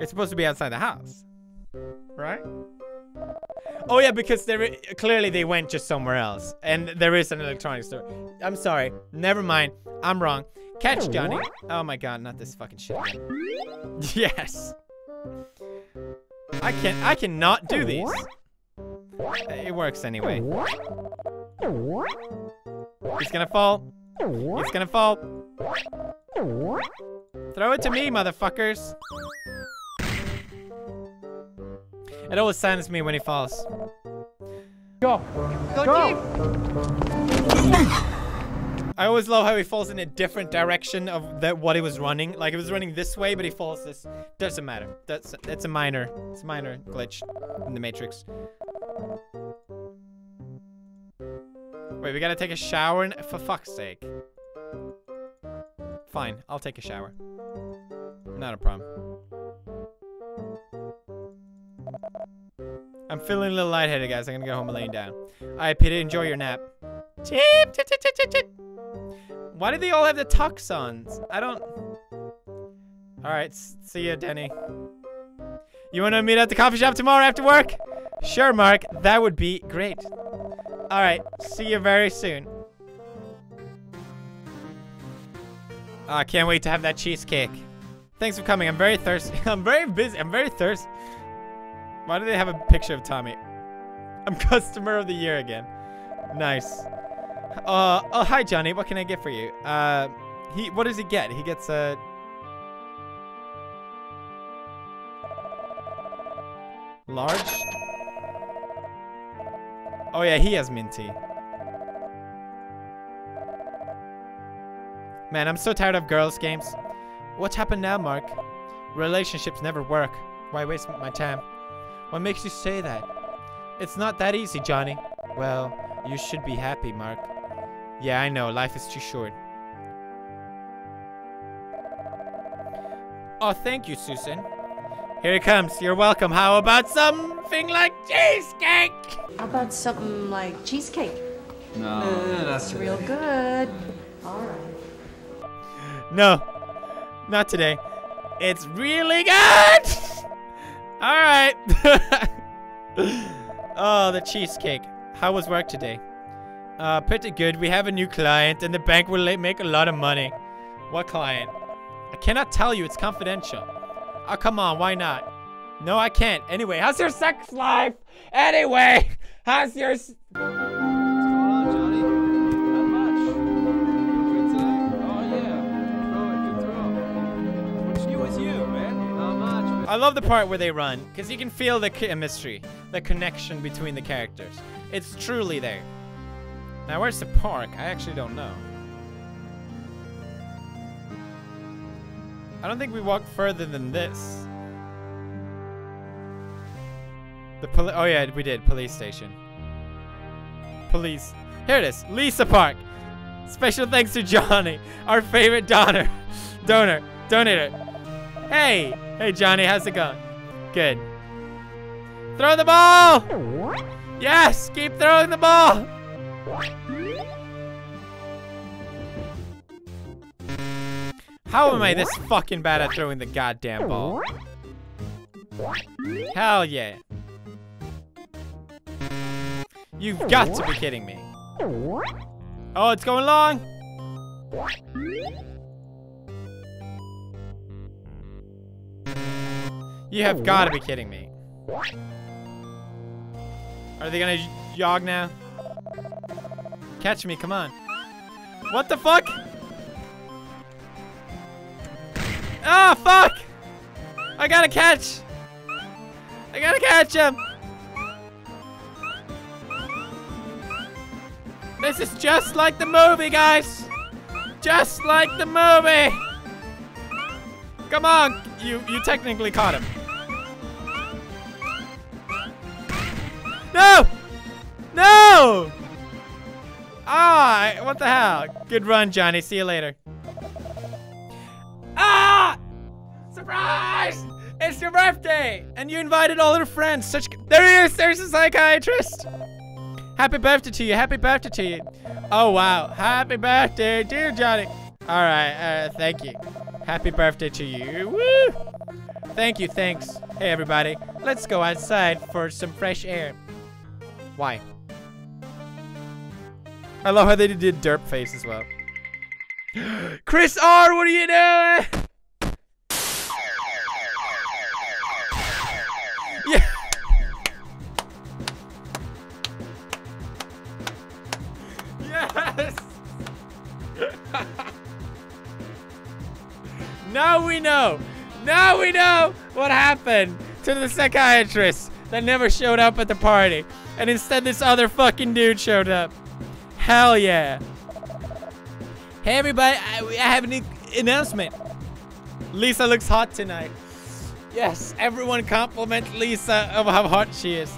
It's supposed to be outside the house, right? Oh yeah, because clearly they went just somewhere else, and there is an electronics store. I'm sorry. Never mind. I'm wrong. Catch, Johnny. Oh my god, not this fucking shit again. Yes. I cannot do these. It works anyway. He's gonna fall. He's gonna fall. Throw it to me, motherfuckers. It always silence me when he falls. Go. Go, go. I always love how he falls in a different direction of what he was running. Like, it was running this way, but he falls this. Doesn't matter. It's a minor glitch in the Matrix. Wait, we gotta take a shower and, for fuck's sake. Fine, I'll take a shower. Not a problem. I'm feeling a little lightheaded, guys. I'm gonna go home and laying down. Alright, Peter, enjoy your nap. Chip, chip, chip, chip, chip. Why do they all have the tux on? I don't... Alright, see ya, Danny. You wanna meet at the coffee shop tomorrow after work? Sure, Mark. That would be great. Alright, see you very soon. I can't wait to have that cheesecake. Thanks for coming. I'm very thirsty. I'm very busy. I'm very thirsty. Why do they have a picture of Tommy? I'm customer of the year again. Nice. Oh, hi, Johnny. What can I get for you? What does he get? He gets a... large? Oh, yeah, he has mint tea. Man, I'm so tired of girls' games. What's happened now, Mark? Relationships never work. Why waste my time? What makes you say that? It's not that easy, Johnny. Well, you should be happy, Mark. Yeah, I know. Life is too short. Oh, thank you, Susan. Here it comes. You're welcome. How about something like cheesecake? How about something like cheesecake? No, that's real good. All right. No, not today. It's really good. All right. Oh, the cheesecake. How was work today? Pretty good. We have a new client and the bank will make a lot of money. What client? I cannot tell you. It's confidential. Oh, come on. Why not? No, I can't. Anyway, how's your sex life? Anyway, how's your... What's going on, Johnny? Not much. Good time? Oh, yeah. Throw it. Good throw. What's new with you, man? Not much. I love the part where they run, because you can feel the chemistry, the connection between the characters. It's truly there. Now, where's the park? I actually don't know. I don't think we walked further than this. The police. Oh yeah, we did. Police station. Police. Here it is. Lisa Park. Special thanks to Johnny, our favorite donor. Donator. Hey. Hey Johnny, how's it going? Good. Throw the ball! Yes! Keep throwing the ball! How am I this fucking bad at throwing the goddamn ball? Hell yeah. You've got to be kidding me. Oh, it's going long! You have got to be kidding me. Are they gonna jog now? Catch me, come on. What the fuck? Ah, oh, fuck! I gotta catch! I gotta catch him! This is just like the movie, guys! Just like the movie! Come on! You technically caught him. No! No! Ah, what the hell? Good run, Johnny. See you later. Ah! Surprise! It's your birthday! And you invited all your friends. Such... There he is! There's a psychiatrist! Happy birthday to you. Happy birthday to you. Oh, wow. Happy birthday, dear Johnny. Alright, thank you. Happy birthday to you. Woo! Thank you, thanks. Hey, everybody. Let's go outside for some fresh air. Why? I love how they did derp face as well. Chris R, what are you doing? Yeah. Yes! Now we know. Now we know what happened to the psychiatrist that never showed up at the party. And instead this other fucking dude showed up. Hell yeah. Hey everybody, I have an announcement. Lisa looks hot tonight. Yes, everyone compliment Lisa of how hot she is.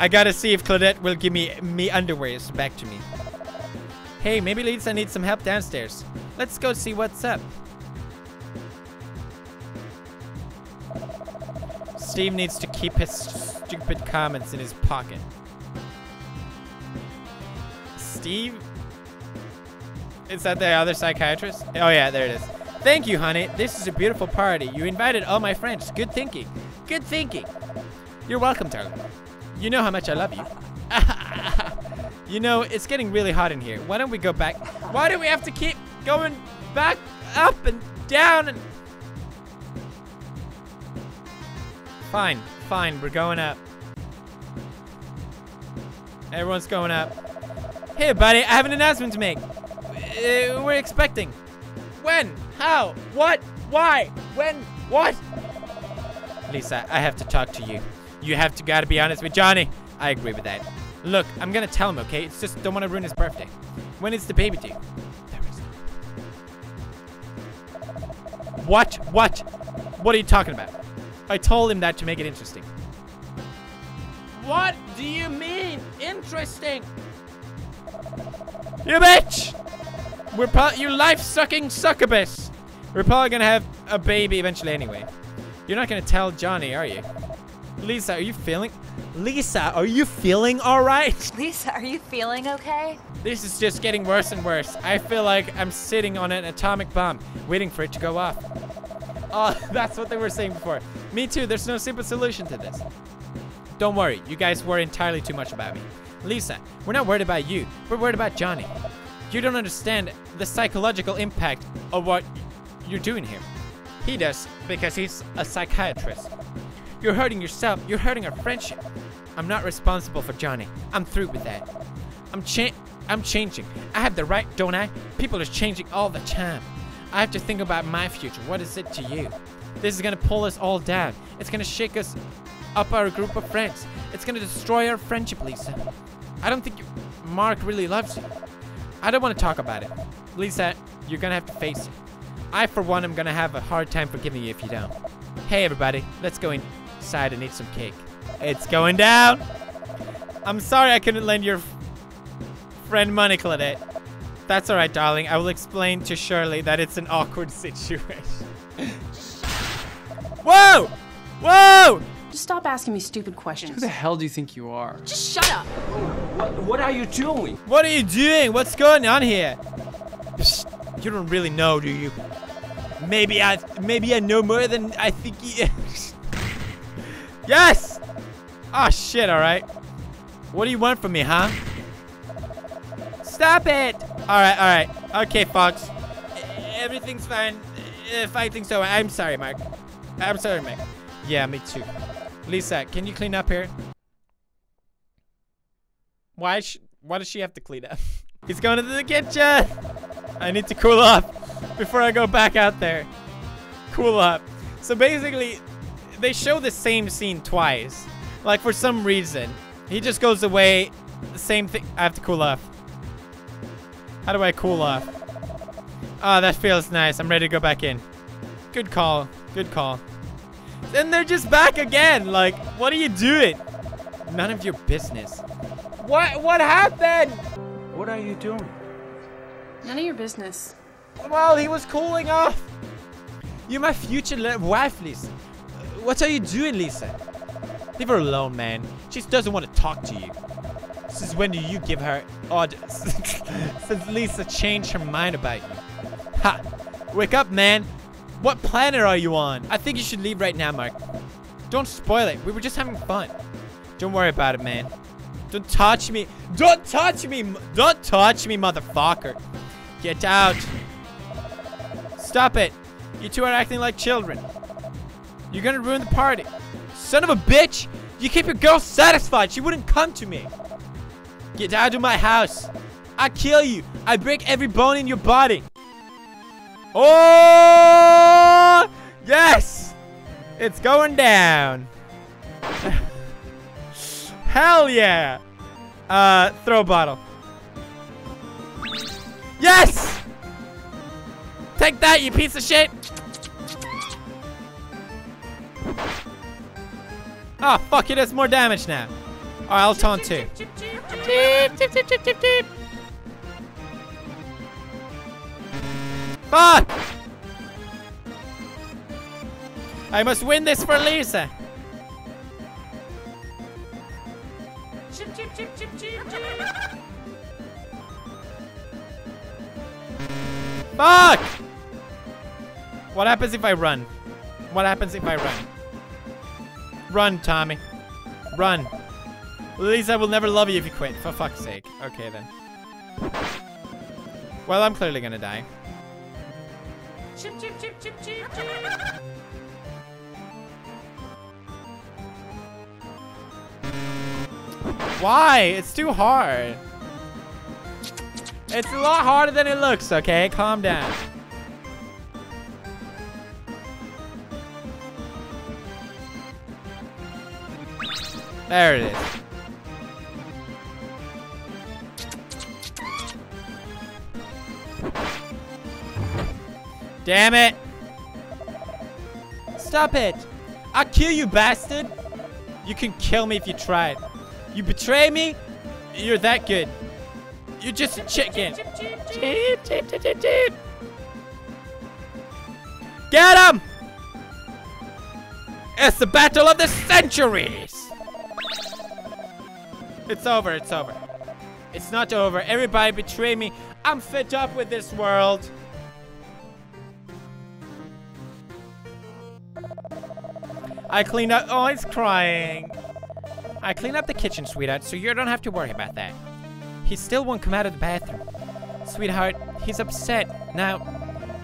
I gotta see if Claudette will give me underwears back to me. Hey, maybe Lisa needs some help downstairs. Let's go see what's up. Steve needs to keep his stupid comments in his pocket. Steve? Is that the other psychiatrist? Oh yeah, there it is. Thank you, honey. This is a beautiful party. You invited all my friends. Good thinking. Good thinking. You're welcome, darling. You know how much I love you. You know, it's getting really hot in here. Why don't we go back? Why do we have to keep going back up and down and... Fine, fine, we're going up. Everyone's going up. Hey, buddy, I have an announcement to make. We're expecting. When? How? What? Why? When? What? Lisa, I have to talk to you. You have to gotta be honest with Johnny. I agree with that. Look, I'm gonna tell him, okay? It's just don't want to ruin his birthday. When is the baby due? There is no. What? What? What are you talking about? I told him that to make it interesting. What do you mean interesting? You bitch! We're probably you life-sucking succubus. We're probably gonna have a baby eventually anyway. You're not gonna tell Johnny, are you? Lisa, are you feeling? Lisa, are you feeling all right? Lisa, are you feeling okay? This is just getting worse and worse. I feel like I'm sitting on an atomic bomb, waiting for it to go off. Oh, that's what they were saying before. Me too, there's no simple solution to this. Don't worry, you guys worry entirely too much about me. Lisa, we're not worried about you, we're worried about Johnny. You don't understand the psychological impact of what you're doing here. He does, because he's a psychiatrist. You're hurting yourself. You're hurting our friendship. I'm not responsible for Johnny. I'm through with that. I'm changing. I have the right, don't I? People are changing all the time. I have to think about my future. What is it to you? This is gonna pull us all down. It's gonna shake us up our group of friends. It's gonna destroy our friendship, Lisa. I don't think Mark really loves you. I don't want to talk about it. Lisa, you're gonna have to face it. I, for one, am gonna have a hard time forgiving you if you don't. Hey, everybody, let's go inside and eat some cake. It's going down. I'm sorry I couldn't lend your friend money, Claudette. That's all right, darling. I will explain to Shirley that it's an awkward situation. Whoa! Whoa! Just stop asking me stupid questions. Who the hell do you think you are? Just shut up! What are you doing? What are you doing? What's going on here? Psst, you don't really know, do you? Maybe I know more than I think you... Yes! Ah, oh, shit, alright. What do you want from me, huh? Stop it! Alright, alright. Okay, Fox. Everything's fine. Fighting's over. I'm sorry, Mark. I'm sorry, Mike. Yeah, me too. Lisa, can you clean up here? Why does she have to clean up? He's going into the kitchen! I need to cool off before I go back out there. Cool up. So basically, they show the same scene twice. Like, for some reason. He just goes away. The same thing. I have to cool off. How do I cool off? Oh, that feels nice. I'm ready to go back in. Good call. Good call. Then they're just back again. Like, what are you doing? None of your business. What happened? What are you doing? None of your business. Well, he was cooling off. You're my future wife, Lisa. What are you doing, Lisa? Leave her alone, man. She just doesn't want to talk to you. Since when do you give her orders? Since Lisa changed her mind about you. Ha! Wake up, man. What planet are you on? I think you should leave right now, Mark. Don't spoil it. We were just having fun. Don't worry about it, man. Don't touch me. Don't touch me. Don't touch me, motherfucker. Get out. Stop it. You two are acting like children. You're gonna ruin the party. Son of a bitch. You keep your girl satisfied. She wouldn't come to me. Get out of my house. I kill you. I break every bone in your body. Oh yes, it's going down. Hell yeah. Throw bottle. Yes, take that, you piece of shit. Oh fuck, it does more damage now. All right, I'll taunt too. Fuck! I must win this for Lisa. Chip, chip, chip, chip, chip, chip. Fuck! What happens if I run? What happens if I run? Run, Tommy. Run. Lisa will never love you if you quit, for fuck's sake. Okay, then. Well, I'm clearly gonna die. Chip, chip, chip, chip, chip, chip. Why? It's too hard. It's a lot harder than it looks, okay? Calm down. There it is. Damn it! Stop it! I'll kill you, bastard! You can kill me if you tried. You betray me? You're that good. You're just a chicken. Get him! It's the battle of the centuries! It's over, it's over. It's not over. Everybody betray me. I'm fed up with this world. I clean up. Oh, he's crying. I clean up the kitchen, sweetheart, so you don't have to worry about that. He still won't come out of the bathroom. Sweetheart, he's upset. Now,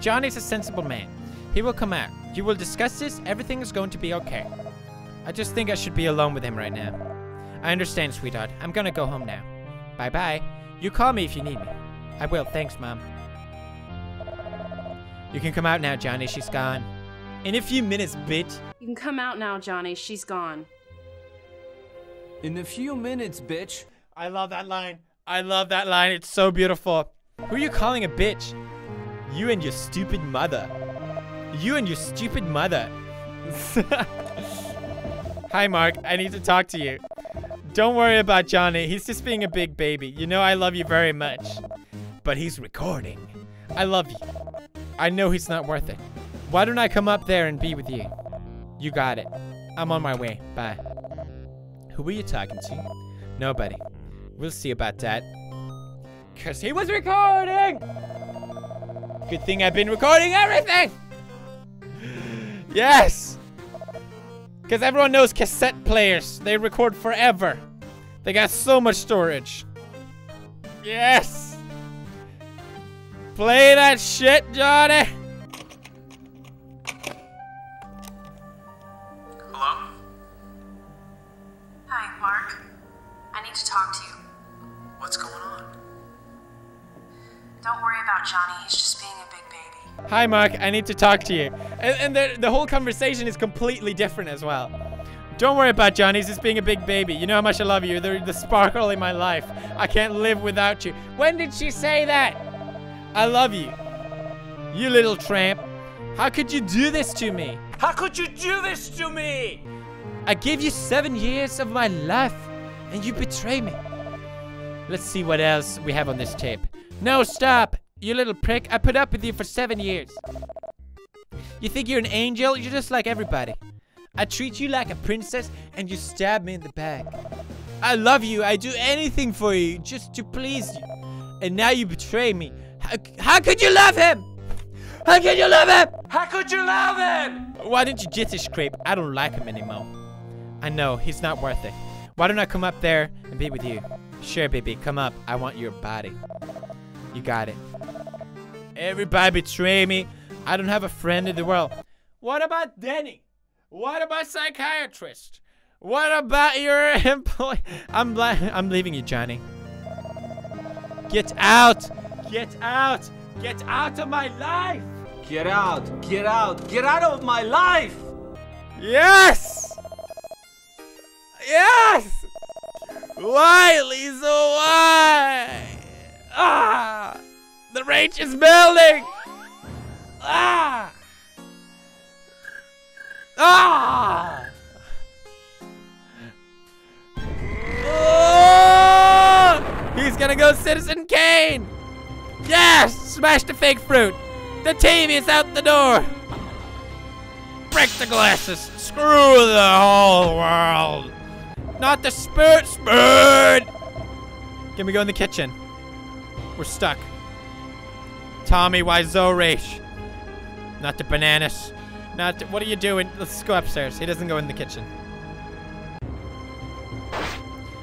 Johnny's a sensible man. He will come out. You will discuss this. Everything is going to be okay. I just think I should be alone with him right now. I understand, sweetheart. I'm gonna go home now. Bye-bye. You call me if you need me. I will. Thanks, Mom. You can come out now, Johnny. She's gone. In a few minutes, bitch. You can come out now, Johnny. She's gone. In a few minutes, bitch. I love that line. I love that line. It's so beautiful. Who are you calling a bitch? You and your stupid mother. You and your stupid mother. Hi, Mark. I need to talk to you. Don't worry about Johnny. He's just being a big baby. You know I love you very much. But he's recording. I love you. I know he's not worth it. Why don't I come up there and be with you? You got it. I'm on my way. Bye. Who were you talking to? Nobody. We'll see about that. 'Cause he was recording! Good thing I've been recording everything! Yes! 'Cause everyone knows cassette players. They record forever. They got so much storage. Yes! Play that shit, Johnny! Hi, Mark. I need to talk to you. And the whole conversation is completely different as well. Don't worry about Johnny. He's just being a big baby. You know how much I love you. You're the sparkle in my life. I can't live without you. When did she say that? I love you. You little tramp. How could you do this to me? How could you do this to me? I gave you 7 years of my life, and you betray me. Let's see what else we have on this tape. No, stop. You little prick, I put up with you for 7 years. You think you're an angel? You're just like everybody. I treat you like a princess and you stab me in the back. I love you, I do anything for you just to please you. And now you betray me. How could you love him? How could you love him? How could you love him? Why don't you jitter scrape? I don't like him anymore. I know, he's not worth it. Why don't I come up there and be with you? Sure, baby, come up. I want your body. You got it. Everybody betray me. I don't have a friend in the world. What about Danny? What about psychiatrist? What about your employee? I'm leaving you, Johnny. Get out! Get out! Get out of my life! Get out! Get out! Get out of my life! Yes! Yes! Why, Lisa? Why? Ah! The rage is building! Ah! Ah! Oh! He's gonna go Citizen Kane! Yes! Smash the fake fruit! The TV is out the door! Break the glasses! Screw the whole world! Not the spoon! Can we go in the kitchen? We're stuck. Tommy Wiseau rage. Not the bananas. Not the, what are you doing? Let's go upstairs. He doesn't go in the kitchen.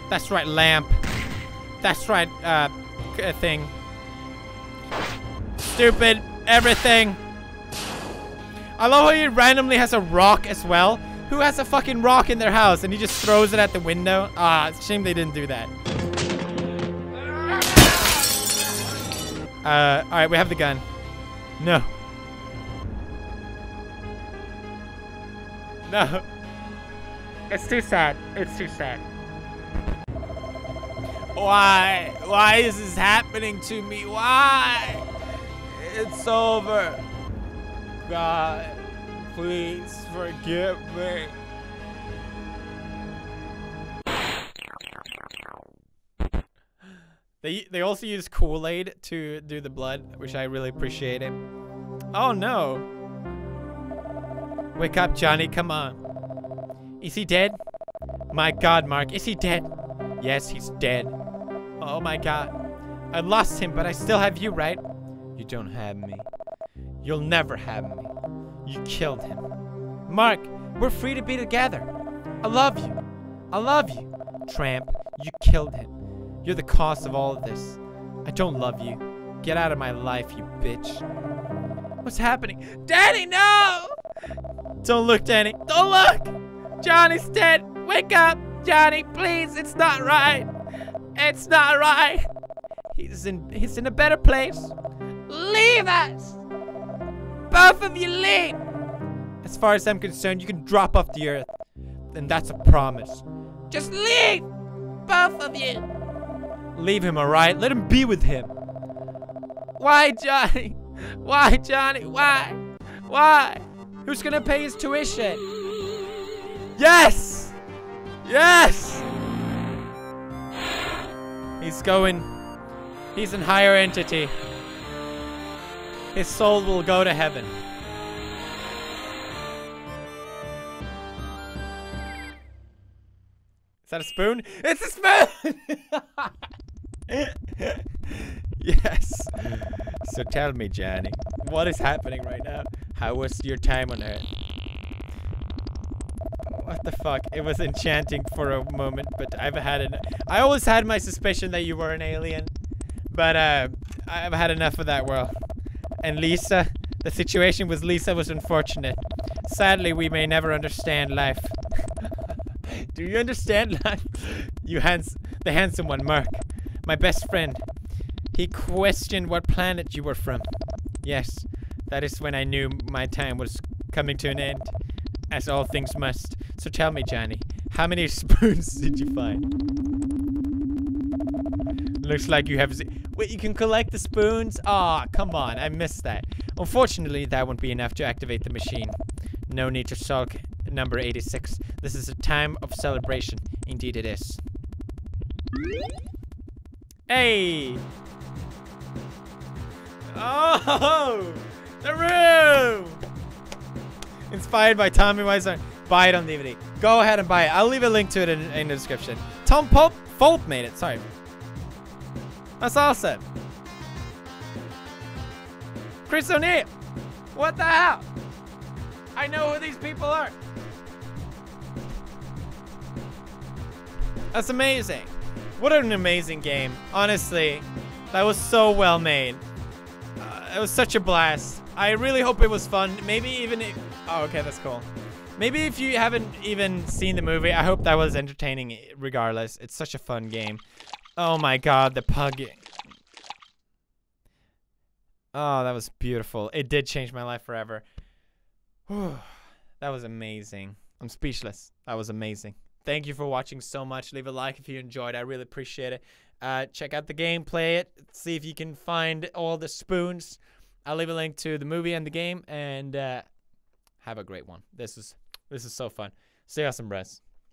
That's right, lamp. That's right, thing. Stupid. Everything. I love how he randomly has a rock as well. Who has a fucking rock in their house and he just throws it at the window? Ah, it's a shame they didn't do that. Alright, we have the gun. No. No. It's too sad. It's too sad. Why? Why is this happening to me? Why? It's over. God, please forgive me. They also use Kool-Aid to do the blood, which I really appreciate it. Oh no! Wake up, Johnny, come on. Is he dead? My God, Mark, is he dead? Yes, he's dead. Oh my God. I lost him, but I still have you, right? You don't have me. You'll never have me. You killed him. Mark, we're free to be together. I love you. I love you. Tramp, you killed him. You're the cause of all of this. I don't love you. Get out of my life, you bitch. What's happening? Danny, no! Don't look, Danny. Don't look! Johnny's dead. Wake up, Johnny, please. It's not right. It's not right. He's in a better place. Leave us! Both of you leave! As far as I'm concerned, you can drop off the earth. And that's a promise. Just leave! Both of you! Leave him, alright? Let him be with him. Why, Johnny? Why, Johnny? Why? Why? Who's gonna pay his tuition? Yes! Yes! He's going. He's in higher entity. His soul will go to heaven. Is that a spoon? It's a spoon! Yes. So tell me, Johnny, what is happening right now? How was your time on Earth? What the fuck? It was enchanting for a moment, but I always had my suspicion that you were an alien. But I've had enough of that world. And Lisa, the situation with Lisa was unfortunate. Sadly, we may never understand life. Do you understand life? The handsome one, Mark, my best friend. He questioned what planet you were from. Yes, that is when I knew my time was coming to an end, as all things must. So tell me, Johnny, how many spoons did you find? Looks like you have... Wait, you can collect the spoons? Aw, come on, I missed that. Unfortunately, that won't be enough to activate the machine. No need to sulk, number 86. This is a time of celebration. Indeed it is. Hey! Oh! The Room! Inspired by Tommy Wiseau. Buy it on DVD. Go ahead and buy it. I'll leave a link to it in the description. Tom Fulp made it. Sorry. That's awesome. Chris O'Neill! What the hell? I know who these people are. That's amazing. What an amazing game. Honestly, that was so well made. It was such a blast. I really hope it was fun. Maybe even if, oh, okay, that's cool. Maybe if you haven't even seen the movie, I hope that was entertaining regardless. It's such a fun game. Oh my god, the pugging. Oh, that was beautiful. It did change my life forever. Whew, that was amazing. I'm speechless. That was amazing. Thank you for watching so much. Leave a like if you enjoyed. I really appreciate it. Check out the game, play it, see if you can find all the spoons. I'll leave a link to the movie and the game, and have a great one. This is so fun. Stay awesome, Brez.